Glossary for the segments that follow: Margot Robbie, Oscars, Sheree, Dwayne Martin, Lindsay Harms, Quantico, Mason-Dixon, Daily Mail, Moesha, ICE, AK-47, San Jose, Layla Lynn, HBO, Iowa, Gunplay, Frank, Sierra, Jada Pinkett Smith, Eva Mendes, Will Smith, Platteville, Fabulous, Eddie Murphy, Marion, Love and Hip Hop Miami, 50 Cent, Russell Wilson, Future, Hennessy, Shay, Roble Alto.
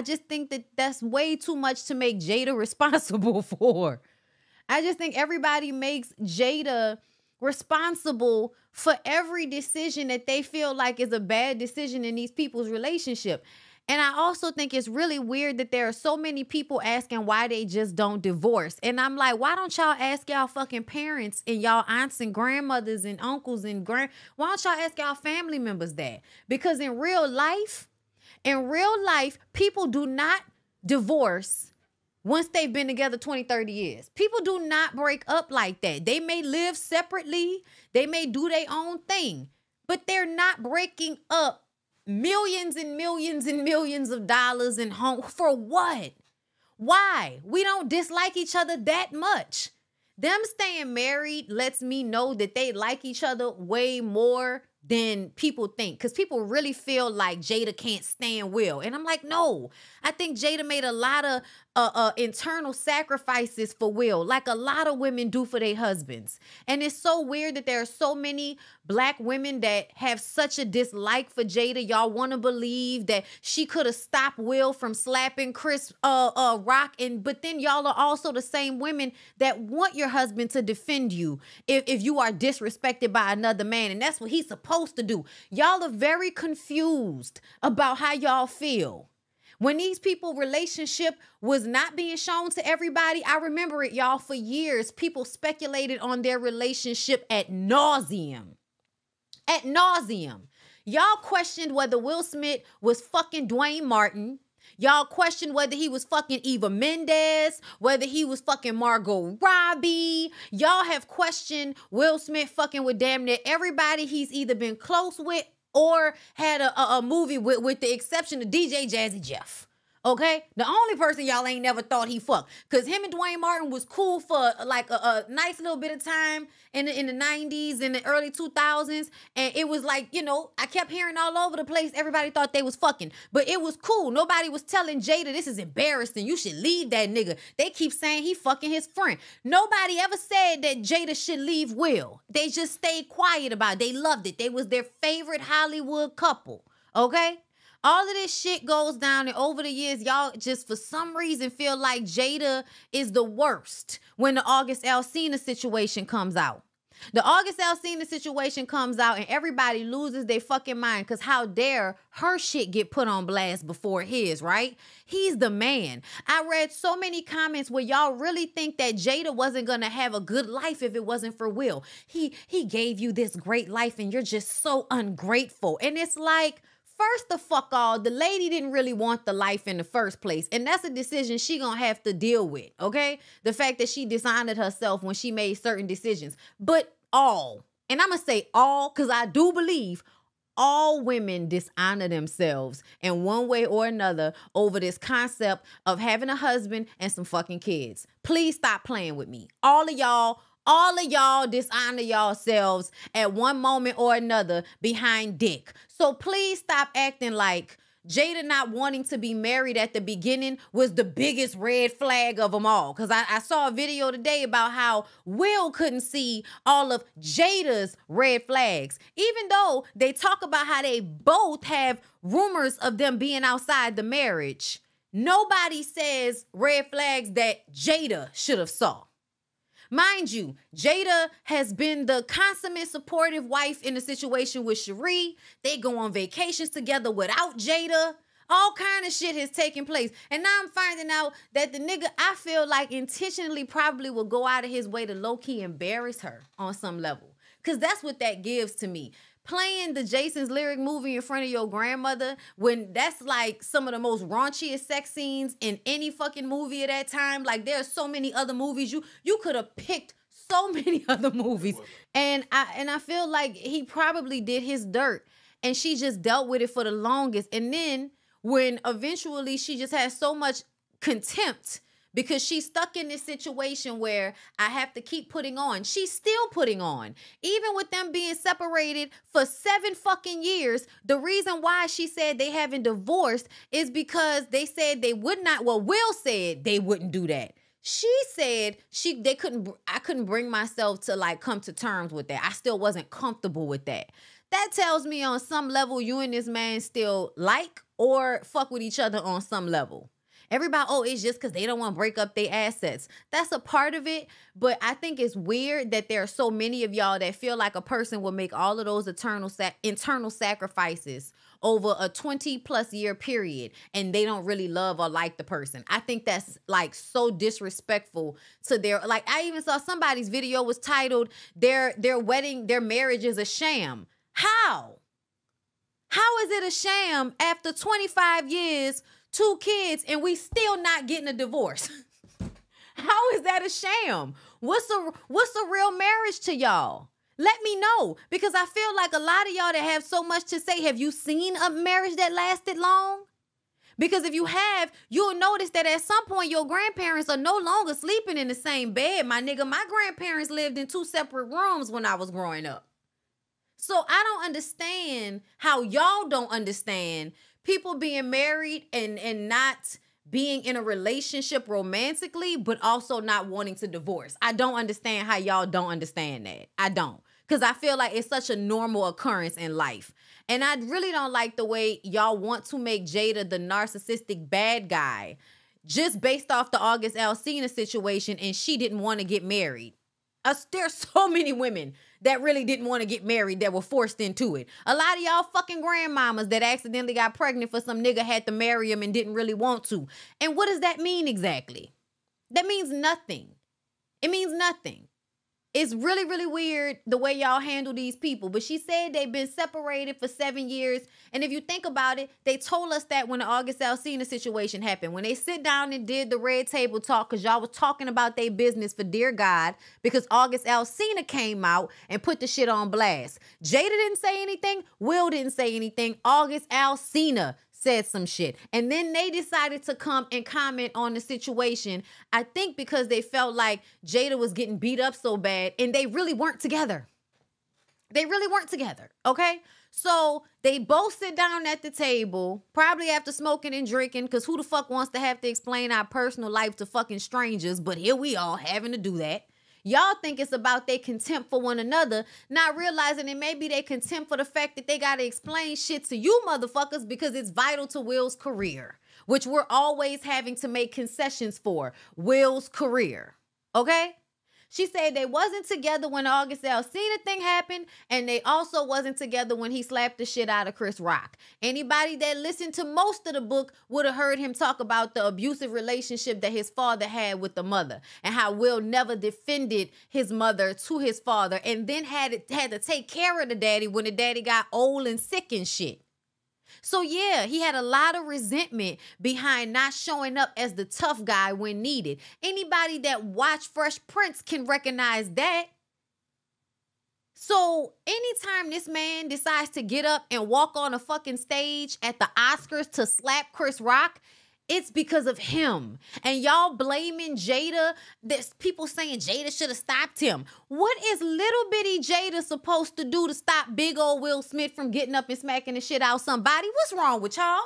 I just think that that's way too much to make Jada responsible for. I just think everybody makes Jada responsible for every decision that they feel like is a bad decision in these people's relationship. And I also think it's really weird that there are so many people asking why they just don't divorce. And I'm like, why don't y'all ask y'all fucking parents and y'all aunts and grandmothers and uncles and why don't y'all ask y'all family members that? Because in real life, people do not divorce once they've been together 20, 30 years. People do not break up like that. They may live separately. They may do their own thing, but they're not breaking up millions and millions and millions of dollars in home. For what? Why? We don't dislike each other that much. Them staying married lets me know that they like each other way more than people think, because people really feel like Jada can't stand Will. And I'm like, no, I think Jada made a lot of internal sacrifices for Will, like a lot of women do for their husbands. And it's so weird that there are so many black women that have such a dislike for Jada. Y'all want to believe that she could have stopped Will from slapping Chris Rock, but then y'all are also the same women that want your husband to defend you if you are disrespected by another man, and that's what he's supposed to do. Y'all are very confused about how y'all feel. When these people relationship was not being shown to everybody, I remember it, y'all, for years, people speculated on their relationship ad nauseum. Ad nauseum. Y'all questioned whether Will Smith was fucking Dwayne Martin. Y'all questioned whether he was fucking Eva Mendes, whether he was fucking Margot Robbie. Y'all have questioned Will Smith fucking with damn near everybody he's either been close with or had a movie with the exception of DJ Jazzy Jeff. Okay? The only person y'all ain't never thought he fucked. Because him and Dwayne Martin was cool for like a nice little bit of time in the 90s, in the early 2000s. And it was like, you know, I kept hearing all over the place, everybody thought they was fucking. But it was cool. Nobody was telling Jada, this is embarrassing. You should leave that nigga. They keep saying he fucking his friend. Nobody ever said that Jada should leave Will. They just stayed quiet about it. They loved it. They was their favorite Hollywood couple. Okay? All of this shit goes down, and over the years, y'all just for some reason feel like Jada is the worst when the August Alsina situation comes out. The August Alsina situation comes out and everybody loses their fucking mind, because how dare her shit get put on blast before his, right? He's the man. I read so many comments where y'all really think that Jada wasn't going to have a good life if it wasn't for Will. He gave you this great life and you're just so ungrateful. And it's like, first of fuck all, the lady didn't really want the life in the first place. And that's a decision she gonna have to deal with, okay? The fact that she dishonored herself when she made certain decisions. But all, and I'm gonna say all, because I do believe all women dishonor themselves in one way or another over this concept of having a husband and some fucking kids. Please stop playing with me. All of y'all dishonor yourselves at one moment or another behind dick. So please stop acting like Jada not wanting to be married at the beginning was the biggest red flag of them all. Because I saw a video today about how Will couldn't see all of Jada's red flags, even though they talk about how they both have rumors of them being outside the marriage. Nobody says red flags that Jada should have saw. Mind you, Jada has been the consummate supportive wife in the situation with Sheree. They go on vacations together without Jada. All kind of shit has taken place. And now I'm finding out that the nigga, I feel like, intentionally probably will go out of his way to low-key embarrass her on some level. Because that's what that gives to me. Playing the Jason's Lyric movie in front of your grandmother, when that's like some of the most raunchiest sex scenes in any fucking movie at that time. Like, there are so many other movies. You could have picked so many other movies. And I feel like he probably did his dirt and she just dealt with it for the longest. And then when eventually she just had so much contempt because she's stuck in this situation where I have to keep putting on. She's still putting on. Even with them being separated for 7 fucking years, the reason why she said they haven't divorced is because they said they would not, well, Will said they wouldn't do that. She said I couldn't bring myself to like come to terms with that. I still wasn't comfortable with that. That tells me on some level you and this man still like or fuck with each other on some level. Everybody, oh, it's just because they don't want to break up their assets. That's a part of it, but I think it's weird that there are so many of y'all that feel like a person will make all of those internal sacrifices over a 20+ year period and they don't really love or like the person. I think that's like so disrespectful to their, like I even saw somebody's video was titled, their marriage is a sham. How? How is it a sham after 25 years, 2 kids, and we still not getting a divorce? How is that a sham? What's a real marriage to y'all? Let me know, because I feel like a lot of y'all that have so much to say, have you seen a marriage that lasted long? Because if you have, you'll notice that at some point your grandparents are no longer sleeping in the same bed. My nigga, my grandparents lived in 2 separate rooms when I was growing up. So I don't understand how y'all don't understand people being married and not being in a relationship romantically, but also not wanting to divorce. I don't understand how y'all don't understand that. I don't. Because I feel like it's such a normal occurrence in life. And I really don't like the way y'all want to make Jada the narcissistic bad guy just based off the August Alsina situation and she didn't want to get married. There's so many women that really didn't want to get married that were forced into it. A lot of y'all fucking grandmamas that accidentally got pregnant for some nigga had to marry him and didn't really want to. And what does that mean exactly? That means nothing. It means nothing. It's really, really weird the way y'all handle these people. But she said they've been separated for 7 years. And if you think about it, they told us that when the August Alsina situation happened. When they sit down and did the red table talk, because y'all was talking about their business for dear God, because August Alsina came out and put the shit on blast. Jada didn't say anything. Will didn't say anything. August Alsina said some shit. And then they decided to come and comment on the situation, I think because they felt like Jada was getting beat up so bad and they really weren't together. They really weren't together, okay? So they both sit down at the table, probably after smoking and drinking, because who the fuck wants to have to explain our personal life to fucking strangers, but here we all having to do that. Y'all think it's about their contempt for one another, not realizing it may be their contempt for the fact that they got to explain shit to you motherfuckers because it's vital to Will's career, which we're always having to make concessions for. Will's career, okay? She said they wasn't together when the August Alsina thing happened, and they also wasn't together when he slapped the shit out of Chris Rock. Anybody that listened to most of the book would have heard him talk about the abusive relationship that his father had with the mother and how Will never defended his mother to his father and then had to take care of the daddy when the daddy got old and sick and shit. So yeah, he had a lot of resentment behind not showing up as the tough guy when needed. Anybody that watched Fresh Prince can recognize that. So anytime this man decides to get up and walk on a fucking stage at the Oscars to slap Chris Rock, it's because of him. And y'all blaming Jada. There's people saying Jada should have stopped him. What is little bitty Jada supposed to do to stop big old Will Smith from getting up and smacking the shit out somebody? What's wrong with y'all?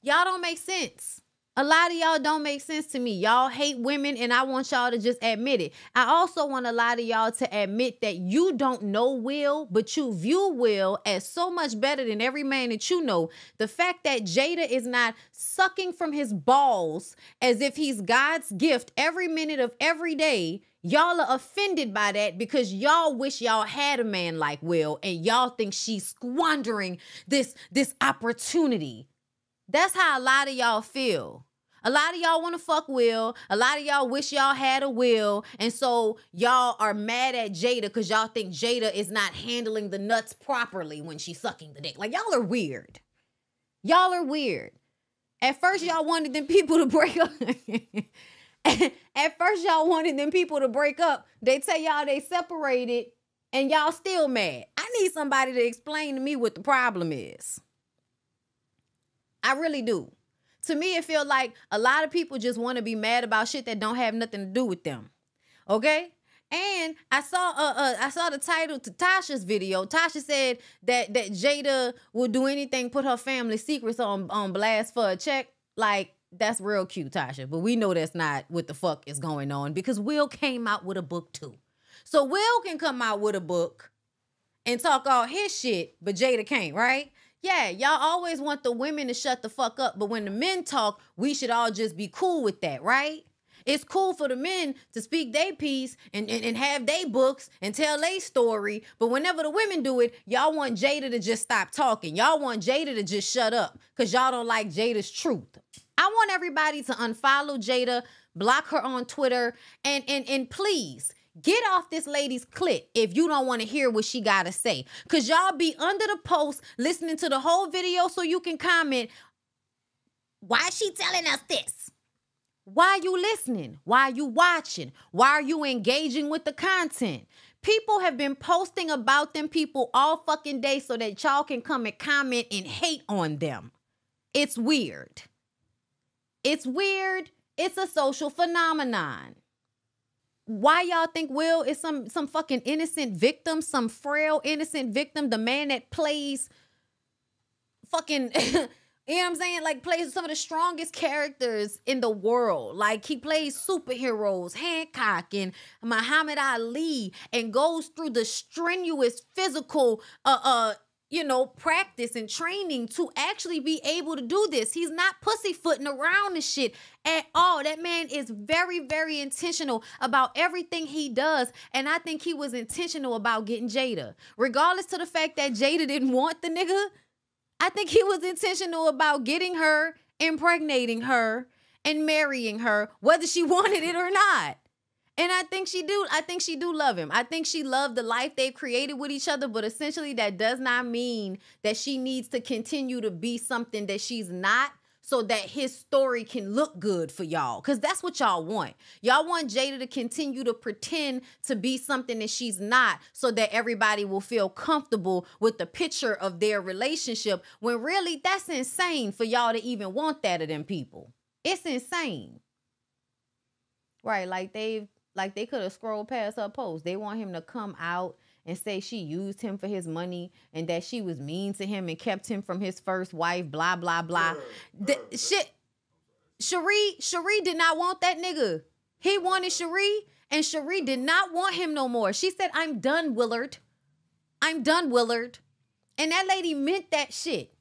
Y'all don't make sense. A lot of y'all don't make sense to me. Y'all hate women and I want y'all to just admit it. I also want a lot of y'all to admit that you don't know Will, but you view Will as so much better than every man that you know. The fact that Jada is not sucking from his balls as if he's God's gift every minute of every day, y'all are offended by that because y'all wish y'all had a man like Will and y'all think she's squandering this opportunity. That's how a lot of y'all feel. A lot of y'all want to fuck Will. A lot of y'all wish y'all had a Will. And so y'all are mad at Jada because y'all think Jada is not handling the nuts properly when she's sucking the dick. Like, y'all are weird. Y'all are weird. At first, y'all wanted them people to break up. At first, y'all wanted them people to break up. They tell y'all they separated and y'all still mad. I need somebody to explain to me what the problem is. I really do. To me, it feels like a lot of people just want to be mad about shit that don't have nothing to do with them. Okay? And I saw the title to Tasha's video. Tasha said that Jada will do anything, put her family secrets on blast for a check. Like, that's real cute, Tasha. But we know that's not what the fuck is going on because Will came out with a book too. So Will can come out with a book and talk all his shit, but Jada can't, right? Yeah, y'all always want the women to shut the fuck up, but when the men talk, we should all just be cool with that, right? It's cool for the men to speak their piece and have their books and tell their story. But whenever the women do it, y'all want Jada to just stop talking. Y'all want Jada to just shut up because y'all don't like Jada's truth. I want everybody to unfollow Jada, block her on Twitter, and please get off this lady's clit if you don't want to hear what she got to say. Because y'all be under the post listening to the whole video so you can comment, why is she telling us this? Why are you listening? Why are you watching? Why are you engaging with the content? People have been posting about them people all fucking day so that y'all can come and comment and hate on them. It's weird. It's weird. It's a social phenomenon. Why y'all think Will is some fucking innocent victim, some frail innocent victim, the man that plays fucking... You know what I'm saying? Like, plays some of the strongest characters in the world. Like, he plays superheroes, Hancock and Muhammad Ali, and goes through the strenuous physical, you know, practice and training to actually be able to do this. He's not pussyfooting around this shit at all. That man is very, very intentional about everything he does. And I think he was intentional about getting Jada. Regardless to the fact that Jada didn't want the nigga, I think he was intentional about getting her, impregnating her, and marrying her, whether she wanted it or not. And I think she do love him. I think she loved the life they created with each other, but essentially that does not mean that she needs to continue to be something that she's not so that his story can look good for y'all. Because that's what y'all want. Y'all want Jada to continue to pretend to be something that she's not so that everybody will feel comfortable with the picture of their relationship, when really that's insane for y'all to even want that of them people. It's insane. Right, like they could have scrolled past her post. They want him to come out and say she used him for his money and that she was mean to him and kept him from his first wife, blah, blah, blah. Shit. Sheree did not want that nigga. He wanted Sheree, and Sheree did not want him no more. She said, I'm done, Willard. I'm done, Willard. And that lady meant that shit.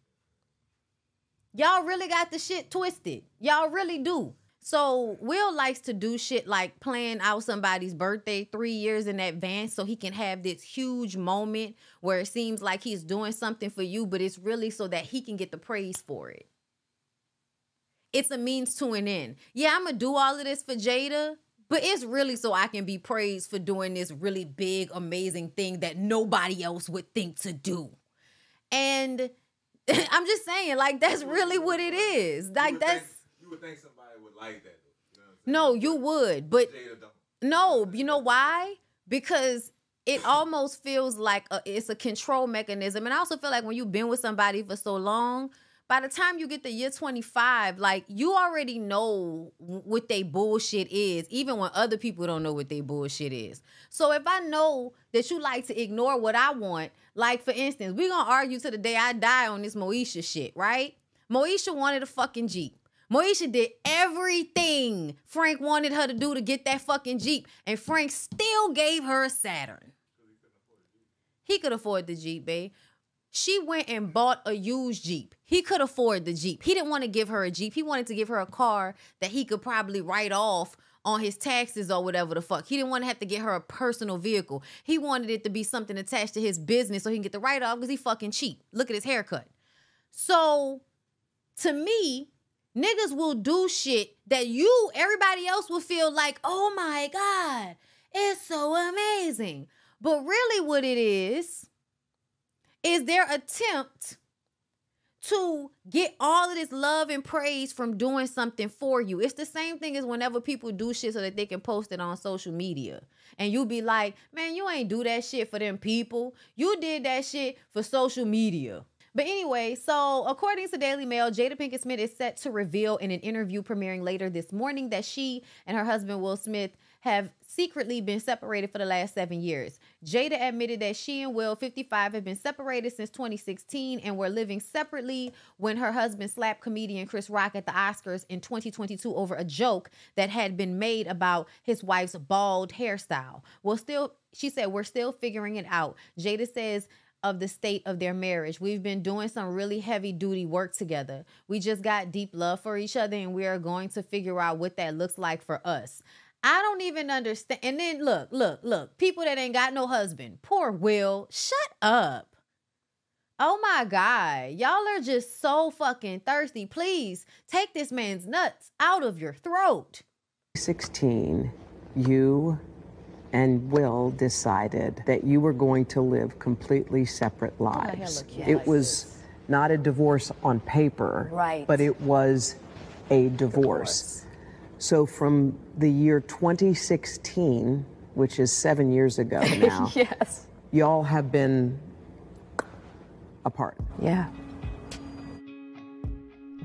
Y'all really got the shit twisted. Y'all really do. So Will likes to do shit like plan out somebody's birthday 3 years in advance so he can have this huge moment where it seems like he's doing something for you, but it's really so that he can get the praise for it. It's a means to an end. Yeah, I'm going to do all of this for Jada, but it's really so I can be praised for doing this really big, amazing thing that nobody else would think to do. And I'm just saying, like, that's really what it is. Like, that's... You would think somebody would like that. You know what I'm saying? No, you would, but Jada don't. No, you know why? Because it almost feels like it's a control mechanism. And I also feel like when you've been with somebody for so long, by the time you get to year 25, like, you already know what they bullshit is, even when other people don't know what they bullshit is. So if I know that you like to ignore what I want, like, for instance, we're going to argue to the day I die on this Moesha shit, right? Moesha wanted a fucking Jeep. Moesha did everything Frank wanted her to do to get that fucking Jeep, and Frank still gave her a Saturn. He could afford the Jeep, babe. She went and bought a used Jeep. He could afford the Jeep. He didn't want to give her a Jeep. He wanted to give her a car that he could probably write off on his taxes or whatever the fuck. He didn't want to have to get her a personal vehicle. He wanted it to be something attached to his business so he can get the write-off because he fucking cheap. Look at his haircut. So, to me... niggas will do shit that you, everybody else will feel like, oh my God, it's so amazing. But really what it is their attempt to get all of this love and praise from doing something for you. It's the same thing as whenever people do shit so that they can post it on social media. And you be like, man, you ain't do that shit for them people. You did that shit for social media. But anyway, so according to Daily Mail, Jada Pinkett Smith is set to reveal in an interview premiering later this morning that she and her husband, Will Smith, have secretly been separated for the last 7 years. Jada admitted that she and Will, 55, have been separated since 2016 and were living separately when her husband slapped comedian Chris Rock at the Oscars in 2022 over a joke that had been made about his wife's bald hairstyle. Well, she said, we're still figuring it out. Jada says, of the state of their marriage. We've been doing some really heavy duty work together. We just got deep love for each other, and we are going to figure out what that looks like for us. I don't even understand. And then look, people that ain't got no husband. Poor Will, shut up. Oh my God, y'all are just so fucking thirsty. Please take this man's nuts out of your throat. 16, you and Will decided that you were going to live completely separate lives. Oh, it was not a divorce on paper, right, but it was a divorce. So from the year 2016, which is 7 years ago now, yes, y'all have been apart. Yeah.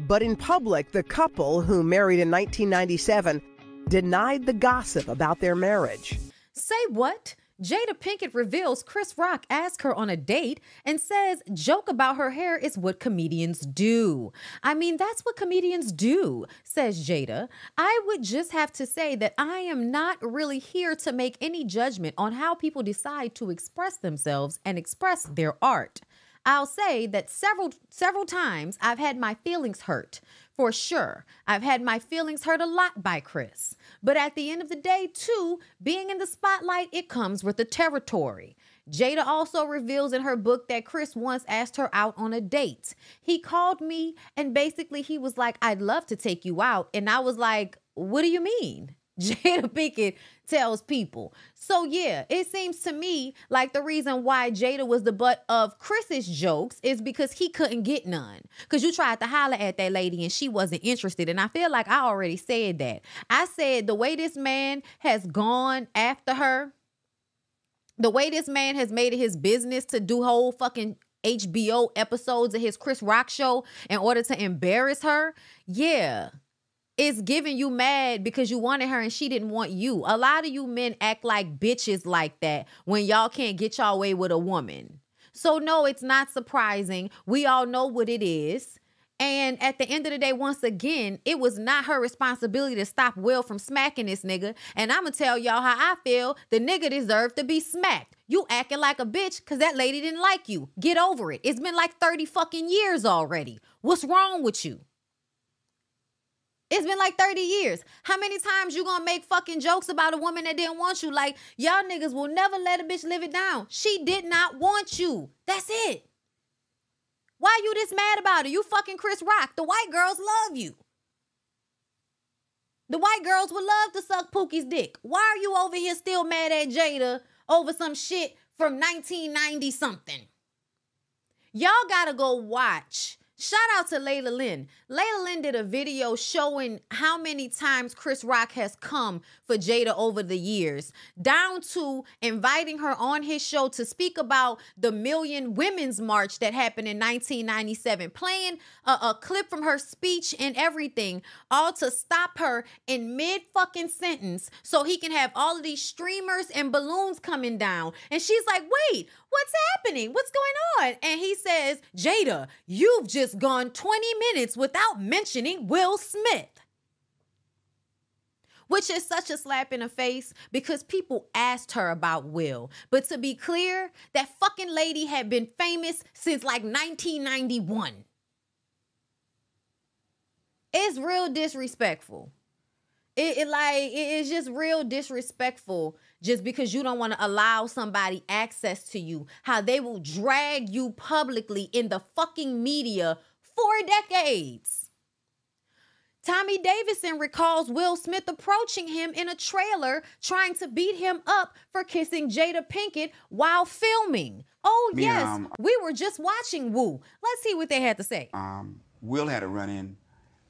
But in public, the couple, who married in 1997, denied the gossip about their marriage. Say what? Jada Pinkett reveals Chris Rock asked her on a date and says joke about her hair is what comedians do. I mean, that's what comedians do, says Jada. I would just have to say that I am not really here to make any judgment on how people decide to express themselves and express their art. I'll say that several times I've had my feelings hurt. For sure, I've had my feelings hurt a lot by Chris. But at the end of the day, too, being in the spotlight, it comes with the territory. Jada also reveals in her book that Chris once asked her out on a date. He called me and basically he was like, I'd love to take you out. And I was like, what do you mean? Jada Pinkett tells people. So yeah, it seems to me like the reason why Jada was the butt of Chris's jokes is because he couldn't get none. Because you tried to holler at that lady and she wasn't interested. And I feel like I already said that. I said the way this man has gone after her, the way this man has made it his business to do whole fucking HBO episodes of his Chris Rock show in order to embarrass her, yeah, it's giving you mad because you wanted her and she didn't want you. A lot of you men act like bitches like that when y'all can't get y'all way with a woman. So no, it's not surprising. We all know what it is. And at the end of the day, once again, it was not her responsibility to stop Will from smacking this nigga. And I'm going to tell y'all how I feel. The nigga deserved to be smacked. You acting like a bitch because that lady didn't like you. Get over it. It's been like 30 fucking years already. What's wrong with you? It's been like 30 years. How many times you gonna make fucking jokes about a woman that didn't want you? Like, y'all niggas will never let a bitch live it down. She did not want you. That's it. Why you this mad about it? You fucking Chris Rock. The white girls love you. The white girls would love to suck Pookie's dick. Why are you over here still mad at Jada over some shit from 1990 something? Y'all gotta go watch. Shout out to Layla Lynn. Layla Lynn did a video showing how many times Chris Rock has come for Jada over the years, down to inviting her on his show to speak about the Million Women's March that happened in 1997, playing a clip from her speech and everything, all to stop her in mid-fucking sentence so he can have all of these streamers and balloons coming down. And she's like, wait, what's happening? What's going on? And he says, Jada, you've just gone 20 minutes without mentioning Will Smith. Which is such a slap in the face because people asked her about Will. But to be clear, that fucking lady had been famous since like 1991. It's real disrespectful. It's just real disrespectful just because you don't want to allow somebody access to you, how they will drag you publicly in the fucking media for decades. Tommy Davidson recalls Will Smith approaching him in a trailer trying to beat him up for kissing Jada Pinkett while filming. Oh, yes, we were just watching Woo. Let's see what they had to say. Will had a run-in.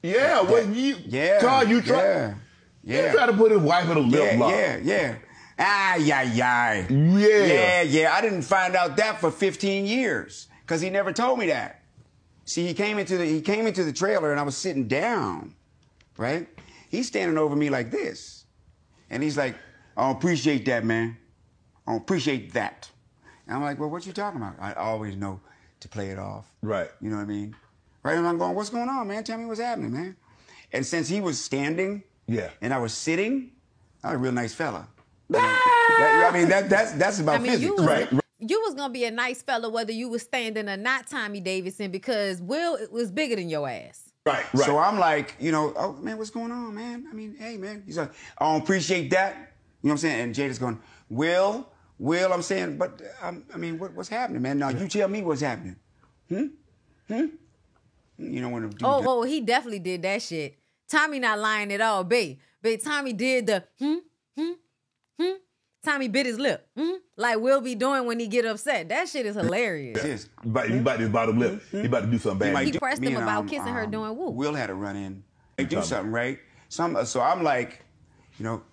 Yeah, when you, God, you try. Yeah. You try to put his wife in a lip lock. Yeah. I didn't find out that for 15 years because he never told me that. See, he came into the trailer and I was sitting down, right? He's standing over me like this, and he's like, "I don't appreciate that, man. I don't appreciate that." And I'm like, "Well, what you talking about?" I always know to play it off, right? You know what I mean, right? And I'm going, "What's going on, man? Tell me what's happening, man." And since he was standing, and I was sitting, I was a real nice fella. I mean, that's about physics, right? you was gonna be a nice fella whether you was standing or not, Tommy Davidson, because Will was bigger than your ass. Right. So I'm like, you know, oh, man, what's going on, man? I mean, hey, man. He's like, I don't appreciate that. You know what I'm saying? And Jada's going, Will, I'm saying, but I mean, what's happening, man? Now, you tell me what's happening. You don't want to do that. Oh, he definitely did that shit. Tommy not lying at all, babe. But Tommy did the, Tommy bit his lip. Like Will be doing when he get upset. That shit is hilarious. He bite his bottom lip. He about to do something bad. He pressed him about kissing her doing woo. Will had a run-in. They do something, right? So I'm like, you know,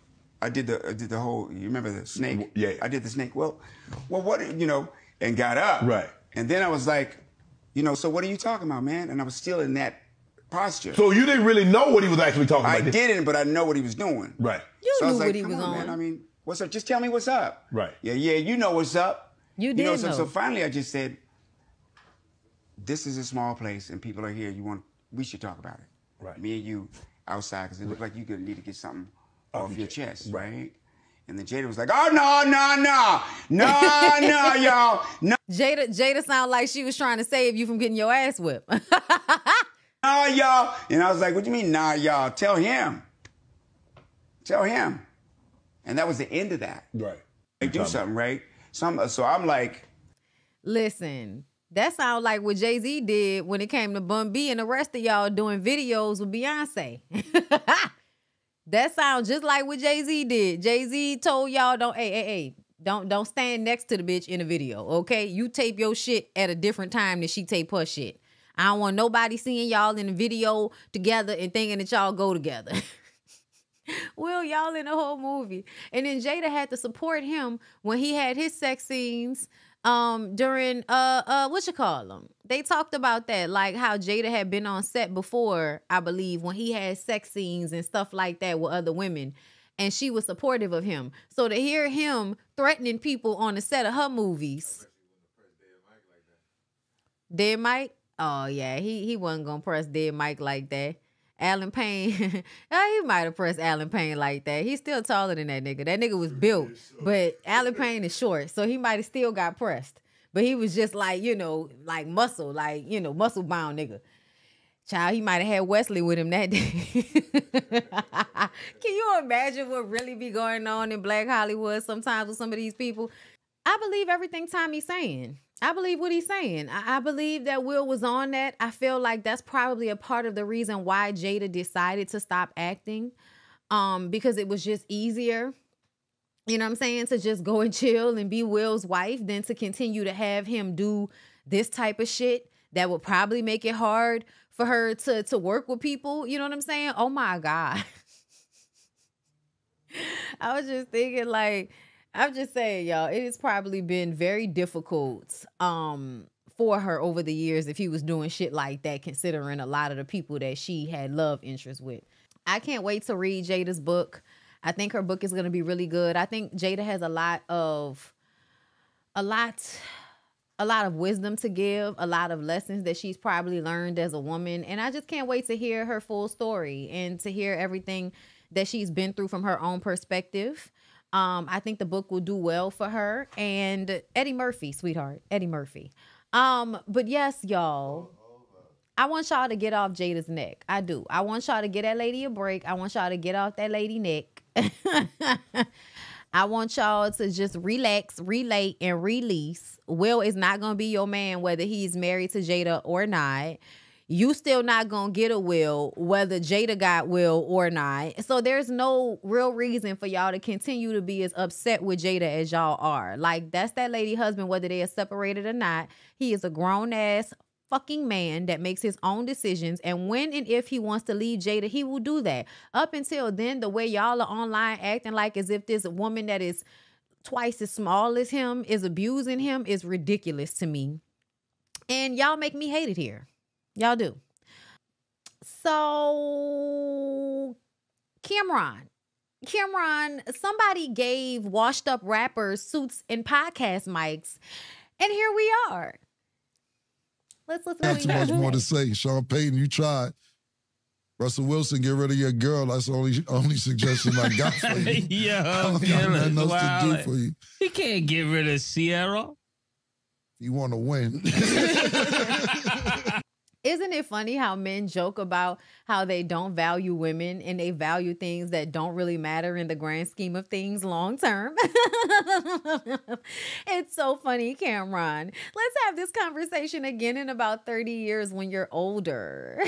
I did the whole, you remember the snake? Yeah. I did the snake. Well, what, you know, and got up. Right. And then I was like, you know, so what are you talking about, man? And I was still in that posture. So you didn't really know what he was actually talking about? I didn't, but I know what he was doing. Right. You knew what he was on. Man, I mean, what's up? Just tell me what's up. Right. Yeah, you know what's up. You did know. So finally I just said, this is a small place and people are here. We should talk about it. Right. Me and you outside, because it looked like you could need to get something off your chest, right? And then Jada was like, oh, no, y'all. No. Jada sounded like she was trying to save you from getting your ass whipped. Nah, y'all. And I was like, what do you mean, nah, y'all? Tell him. Tell him. And that was the end of that. Right. They do something, right? So I'm like. Listen, that sounds like what Jay-Z did when it came to Bun B and the rest of y'all doing videos with Beyonce. That sounds just like what Jay-Z did. Jay-Z told y'all, don't stand next to the bitch in the video, okay? You tape your shit at a different time than she tape her shit. I don't want nobody seeing y'all in the video together and thinking that y'all go together. Will, y'all in the whole movie. And then Jada had to support him when he had his sex scenes during, they talked about that, like how Jada had been on set before, I believe, when he had sex scenes and stuff like that with other women. And she was supportive of him. So to hear him threatening people on the set of her movies. Dead Mike? Oh, yeah, he wasn't going to press Dead Mike like that. Alan Payne, he might have pressed Alan Payne like that. He's still taller than that nigga. That nigga was built, but Alan Payne is short, so he might have still got pressed. But he was just like, you know, like muscle-bound nigga. Child, he might have had Wesley with him that day. Can you imagine what really be going on in Black Hollywood sometimes with some of these people? I believe everything Tommy's saying. I believe what he's saying. I believe that Will was on that. I feel like that's probably a part of the reason why Jada decided to stop acting, because it was just easier, you know what I'm saying, to just go and chill and be Will's wife than to continue to have him do this type of shit that would probably make it hard for her to work with people, you know what I'm saying? Oh, my God. I was just thinking, like, I'm just saying, y'all, it has probably been very difficult for her over the years if he was doing shit like that, considering a lot of the people that she had love interest with. I can't wait to read Jada's book. I think her book is going to be really good. I think Jada has a lot of wisdom to give, a lot of lessons that she's probably learned as a woman. And I just can't wait to hear her full story and to hear everything that she's been through from her own perspective. I think the book will do well for her. And Eddie Murphy, sweetheart. Eddie Murphy. But yes, y'all, I want y'all to get off Jada's neck. I do. I want y'all to get that lady a break. I want y'all to get off that lady neck. I want y'all to just relax, relate, and release. Will is not going to be your man whether he's married to Jada or not. You still not going to get a Will, whether Jada got Will or not. So there's no real reason for y'all to continue to be as upset with Jada as y'all are. Like, that's that lady husband, whether they are separated or not. He is a grown-ass fucking man that makes his own decisions. And when and if he wants to leave Jada, he will do that. Up until then, the way y'all are online acting like as if this woman that is twice as small as him is abusing him is ridiculous to me. And y'all make me hate it here. Y'all do. So, Cam'ron, somebody gave washed up rappers suits and podcast mics. And here we are. Let's listen. Not too much more to say. Sean Payton, you tried. Russell Wilson, get rid of your girl. That's the only suggestion I got for you. Yeah, I don't got nothing else to do for you. He can't get rid of Sierra. you want to win. Isn't it funny how men joke about how they don't value women and they value things that don't really matter in the grand scheme of things long term? It's so funny, Cam'ron. Let's have this conversation again in about 30 years when you're older.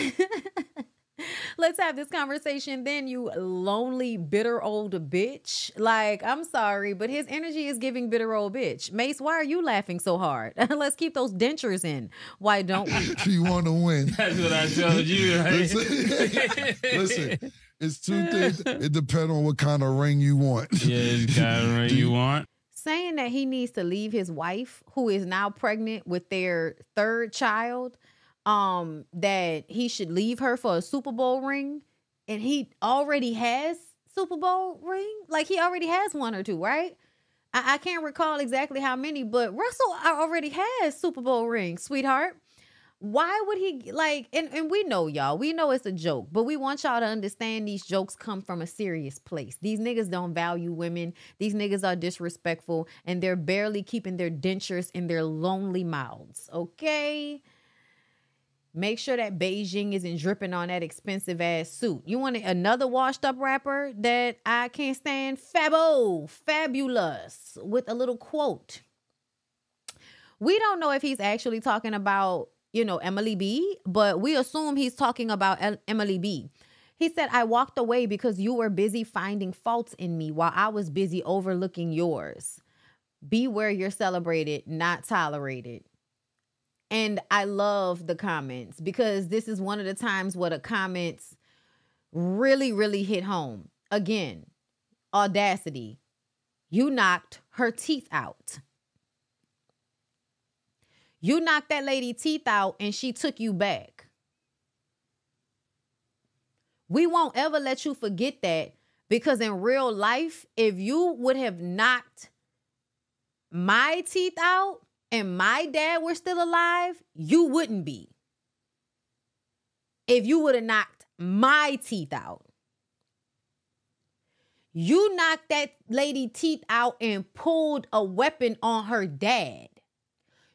Let's have this conversation then, you lonely, bitter old bitch. Like, I'm sorry, but his energy is giving bitter old bitch. Mace, why are you laughing so hard? Let's keep those dentures in. Why don't we? You want to win. That's what I told you. Right? Listen, it's two things. It depends on what kind of ring you want. Yeah, it's the kind of ring you want. Saying that he needs to leave his wife, who is now pregnant with their third child, that he should leave her for a Super Bowl ring, and he already has Super Bowl ring. Like, he already has one or two, right? I can't recall exactly how many, but Russell already has Super Bowl rings, sweetheart. Why would he, like, and we know, y'all, we know it's a joke, but we want y'all to understand these jokes come from a serious place. These niggas don't value women. These niggas are disrespectful, and they're barely keeping their dentures in their lonely mouths, okay? Make sure that Beijing isn't dripping on that expensive ass suit. You want another washed up rapper that I can't stand? Fabulous with a little quote. We don't know if he's actually talking about, you know, Emily B, but we assume he's talking about Emily B. He said, "I walked away because you were busy finding faults in me while I was busy overlooking yours. Be where you're celebrated, not tolerated." And I love the comments, because this is one of the times where the comments really, really hit home. Again, audacity. You knocked her teeth out. You knocked that lady's teeth out and she took you back. We won't ever let you forget that, because in real life, if you would have knocked my teeth out, and my dad were still alive, you wouldn't be. If you would have knocked my teeth out. You knocked that lady teeth out and pulled a weapon on her dad.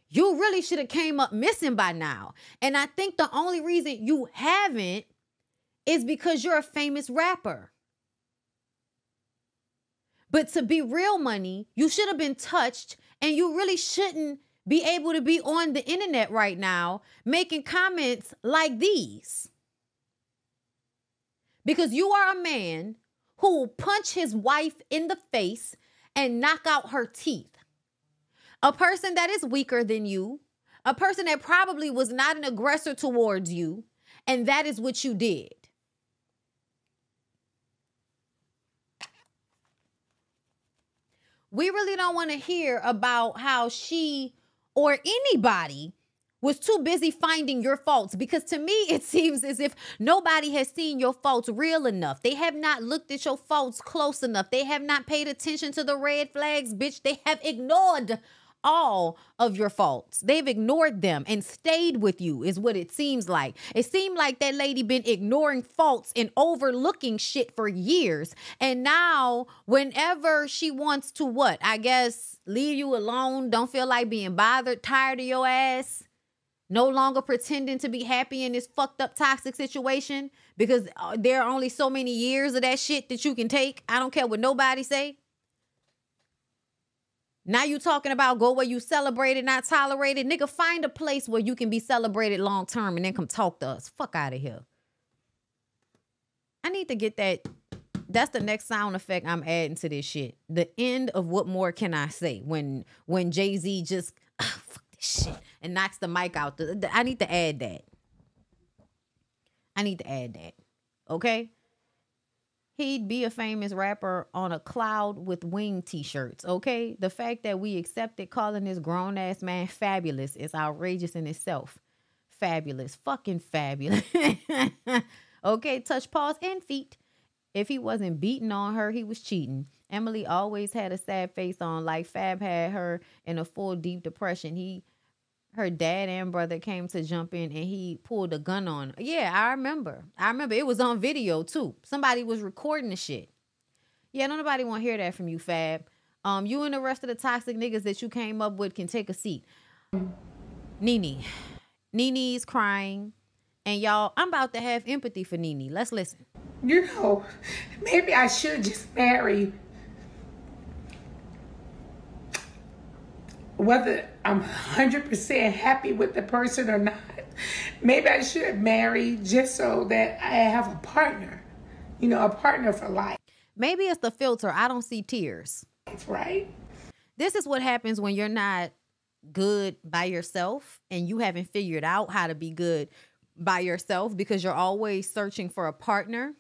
You really should have came up missing by now. And I think the only reason you haven't is because you're a famous rapper. But to be real money, you should have been touched, and you really shouldn't be able to be on the internet right now making comments like these. Because you are a man who will punch his wife in the face and knock out her teeth. A person that is weaker than you, a person that probably was not an aggressor towards you, and that is what you did. We really don't want to hear about how she or anybody was too busy finding your faults, because to me, it seems as if nobody has seen your faults real enough. They have not looked at your faults close enough. They have not paid attention to the red flags, bitch. They have ignored all of your faults. They've ignored them and stayed with you is what it seems like. It seemed like that lady been ignoring faults and overlooking shit for years. And now whenever she wants to, what, I guess, leave you alone, don't feel like being bothered, tired of your ass, no longer pretending to be happy in this fucked up toxic situation, because there are only so many years of that shit that you can take. I don't care what nobody say. Now you talking about go where you celebrated, not tolerated. Nigga, find a place where you can be celebrated long term and then come talk to us. Fuck out of here. I need to get that. That's the next sound effect I'm adding to this shit. The end of What More Can I Say? When Jay-Z just fuck this shit and knocks the mic out. I need to add that. I need to add that. Okay? He'd be a famous rapper on a cloud with wing t-shirts, okay? The fact that we accepted calling this grown-ass man Fabulous is outrageous in itself. Fabulous. Fucking fabulous. Okay, touch, paws, and feet. If he wasn't beating on her, he was cheating. Emily always had a sad face on, like Fab had her in a full deep depression. Her dad and brother came to jump in, and he pulled a gun on her. Yeah, I remember. It was on video, too. Somebody was recording the shit. Yeah, nobody want to hear that from you, Fab. You and the rest of the toxic niggas that you came up with can take a seat. NeNe. NeNe's crying. And y'all, I'm about to have empathy for NeNe. Let's listen. You know, maybe I should just marry. Whether I'm 100% happy with the person or not, maybe I should marry just so that I have a partner. You know, a partner for life. Maybe it's the filter. I don't see tears. Right? This is what happens when you're not good by yourself and you haven't figured out how to be good by yourself because you're always searching for a partner.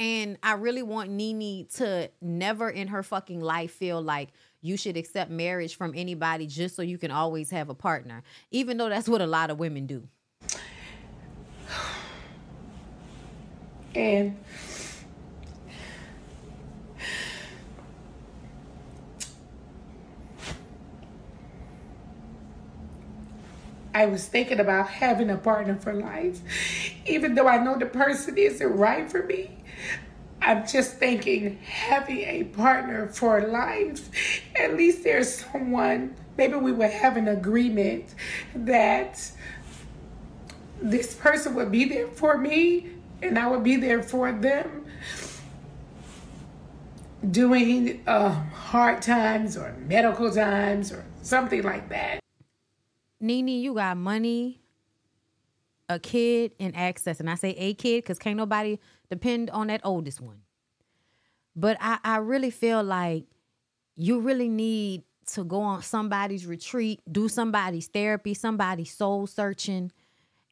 And I really want NeNe to never in her fucking life feel like you should accept marriage from anybody just so you can always have a partner, even though that's what a lot of women do. And I was thinking about having a partner for life. Even though I know the person isn't right for me, I'm just thinking having a partner for life. At least there's someone, maybe we would have an agreement that this person would be there for me and I would be there for them during hard times or medical times or something like that. NeNe, you got money, a kid, and access. And I say a kid because can't nobody depend on that oldest one. But I really feel like you really need to go on somebody's retreat, do somebody's therapy, somebody's soul searching,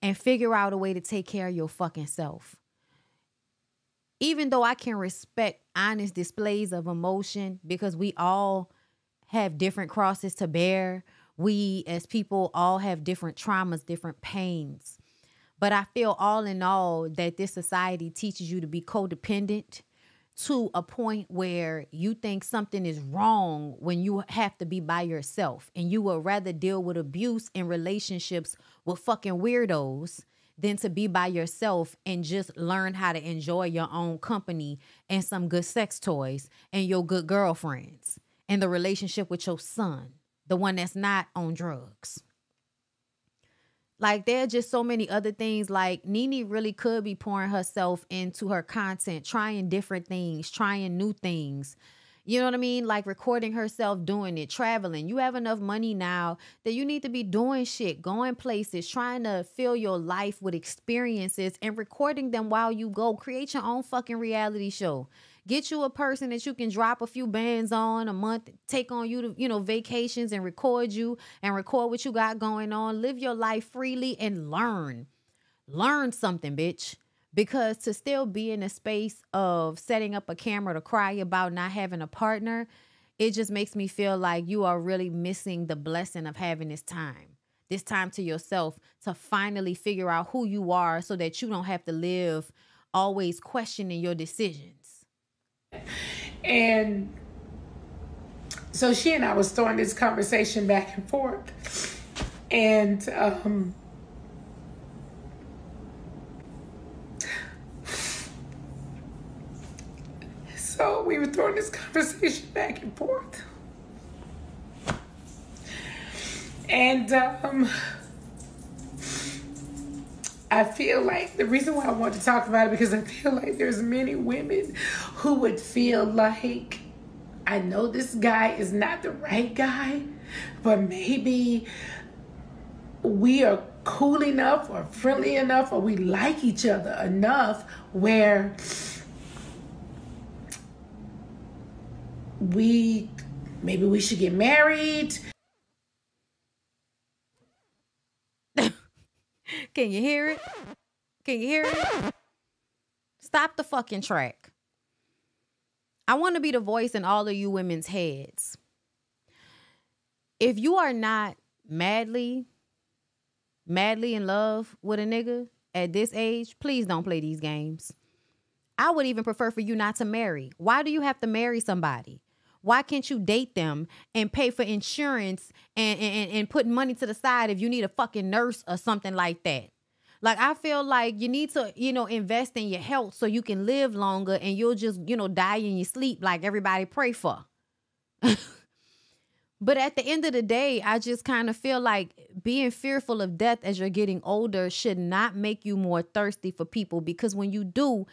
and figure out a way to take care of your fucking self. Even though I can respect honest displays of emotion because we all have different crosses to bear. We as people all have different traumas, different pains. But I feel all in all that this society teaches you to be codependent to a point where you think something is wrong when you have to be by yourself. And you would rather deal with abuse in relationships with fucking weirdos than to be by yourself and just learn how to enjoy your own company and some good sex toys and your good girlfriends and the relationship with your son. The one that's not on drugs. Like, there are just so many other things. Like, NeNe really could be pouring herself into her content, trying different things, trying new things. You know what I mean? Like, recording herself doing it, traveling. You have enough money now that you need to be doing shit, going places, trying to fill your life with experiences and recording them while you go. Create your own fucking reality show. Get you a person that you can drop a few bands on a month, take on you to, you know, vacations and record you and record what you got going on. Live your life freely and learn. Learn something, bitch. Because to still be in a space of setting up a camera to cry about not having a partner, it just makes me feel like you are really missing the blessing of having this time. This time to yourself to finally figure out who you are so that you don't have to live always questioning your decisions. And so she and I was throwing this conversation back and forth, and so we were throwing this conversation back and forth, and I feel like the reason why I want to talk about it because I feel like there's many women who would feel like, I know this guy is not the right guy, but maybe we are cool enough or friendly enough or we like each other enough where maybe we should get married. Can you hear it? Can you hear it? Stop the fucking track. I want to be the voice in all of you women's heads. If you are not madly in love with a nigga at this age, please don't play these games. I would even prefer for you not to marry. Why do you have to marry somebody? Why can't you date them and pay for insurance and put money to the side if you need a fucking nurse or something like that? Like, I feel like you need to, you know, invest in your health so you can live longer and you'll just, you know, die in your sleep like everybody pray for. But at the end of the day, I just kind of feel like being fearful of death as you're getting older should not make you more thirsty for people, because when you do,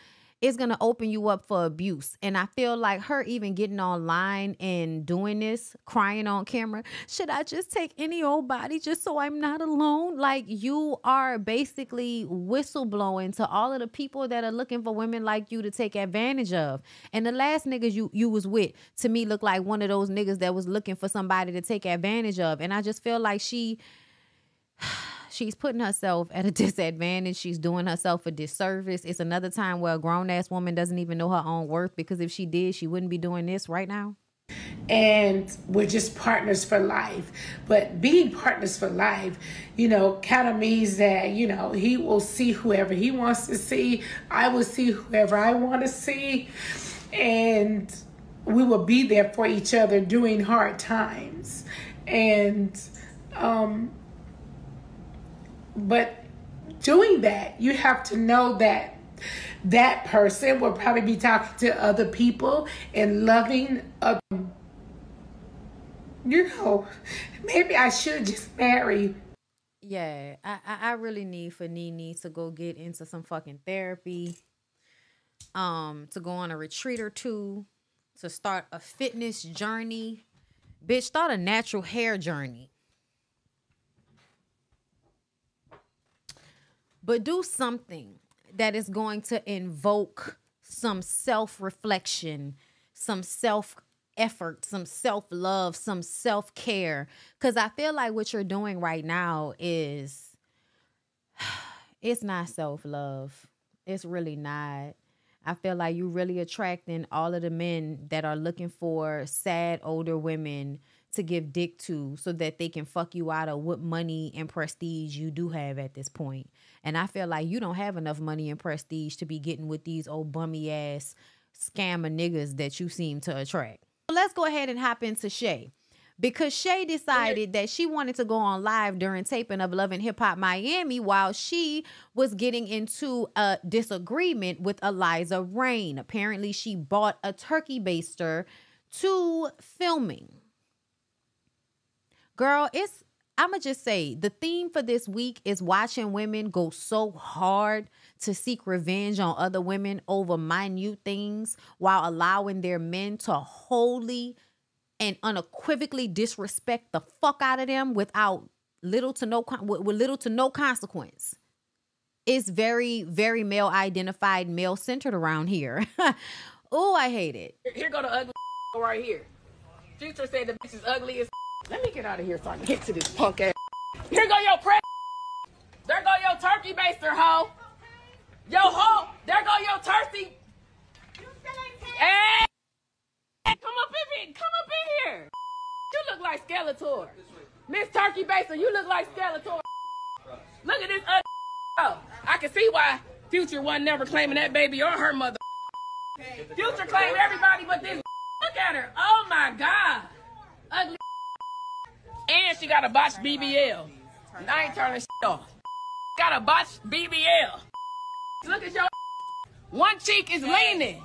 it's going to open you up for abuse. And I feel like her even getting online and doing this, crying on camera, should I just take any old body just so I'm not alone? Like, you are basically whistleblowing to all of the people that are looking for women like you to take advantage of. And the last niggas you was with, to me, looked like one of those niggas that was looking for somebody to take advantage of. And I just feel like she's putting herself at a disadvantage. She's doing herself a disservice. It's another time where a grown-ass woman doesn't even know her own worth, because if she did, she wouldn't be doing this right now. And we're just partners for life. But being partners for life, you know, kind of means that, you know, he will see whoever he wants to see. I will see whoever I want to see. And we will be there for each other during hard times. And, but doing that, you have to know that that person will probably be talking to other people and loving other. You know, maybe I should just marry. Yeah, I really need for NeNe to go get into some fucking therapy, to go on a retreat or two, to start a fitness journey. Bitch, start a natural hair journey. But do something that is going to invoke some self-reflection, some self-effort, some self-love, some self-care. Because I feel like what you're doing right now is, it's not self-love. It's really not. I feel like you're really attracting all of the men that are looking for sad older women to give dick to so that they can fuck you out of what money and prestige you do have at this point. And I feel like you don't have enough money and prestige to be getting with these old bummy ass scammer niggas that you seem to attract. So let's go ahead and hop into Shay, because Shay decided that she wanted to go on live during taping of Love and Hip Hop Miami while she was getting into a disagreement with Eliza Rain. Apparently she bought a turkey baster to filming. Girl, I'ma just say, the theme for this week is watching women go so hard to seek revenge on other women over minute things while allowing their men to wholly and unequivocally disrespect the fuck out of them with little to no consequence. It's very, very male-identified, male-centered around here. Oh, I hate it. Here go the ugly right here. Future said the bitch is ugly as. Let me get out of here so I can get to this punk ass. Here go your press. There go your turkey baster, hoe. Yo, hoe. There go your turkey. Hey. Come up in here. You look like Skeletor. Miss Turkey Baster, you look like Skeletor. Look at this ugly hoe. I can see why Future wasn't never claiming that baby or her mother. Future claimed everybody but this. Look at her. Oh my God. Ugly. And she got a botched BBL. And I ain't turning shit off. Got a botched BBL. Look at your. One cheek is leaning.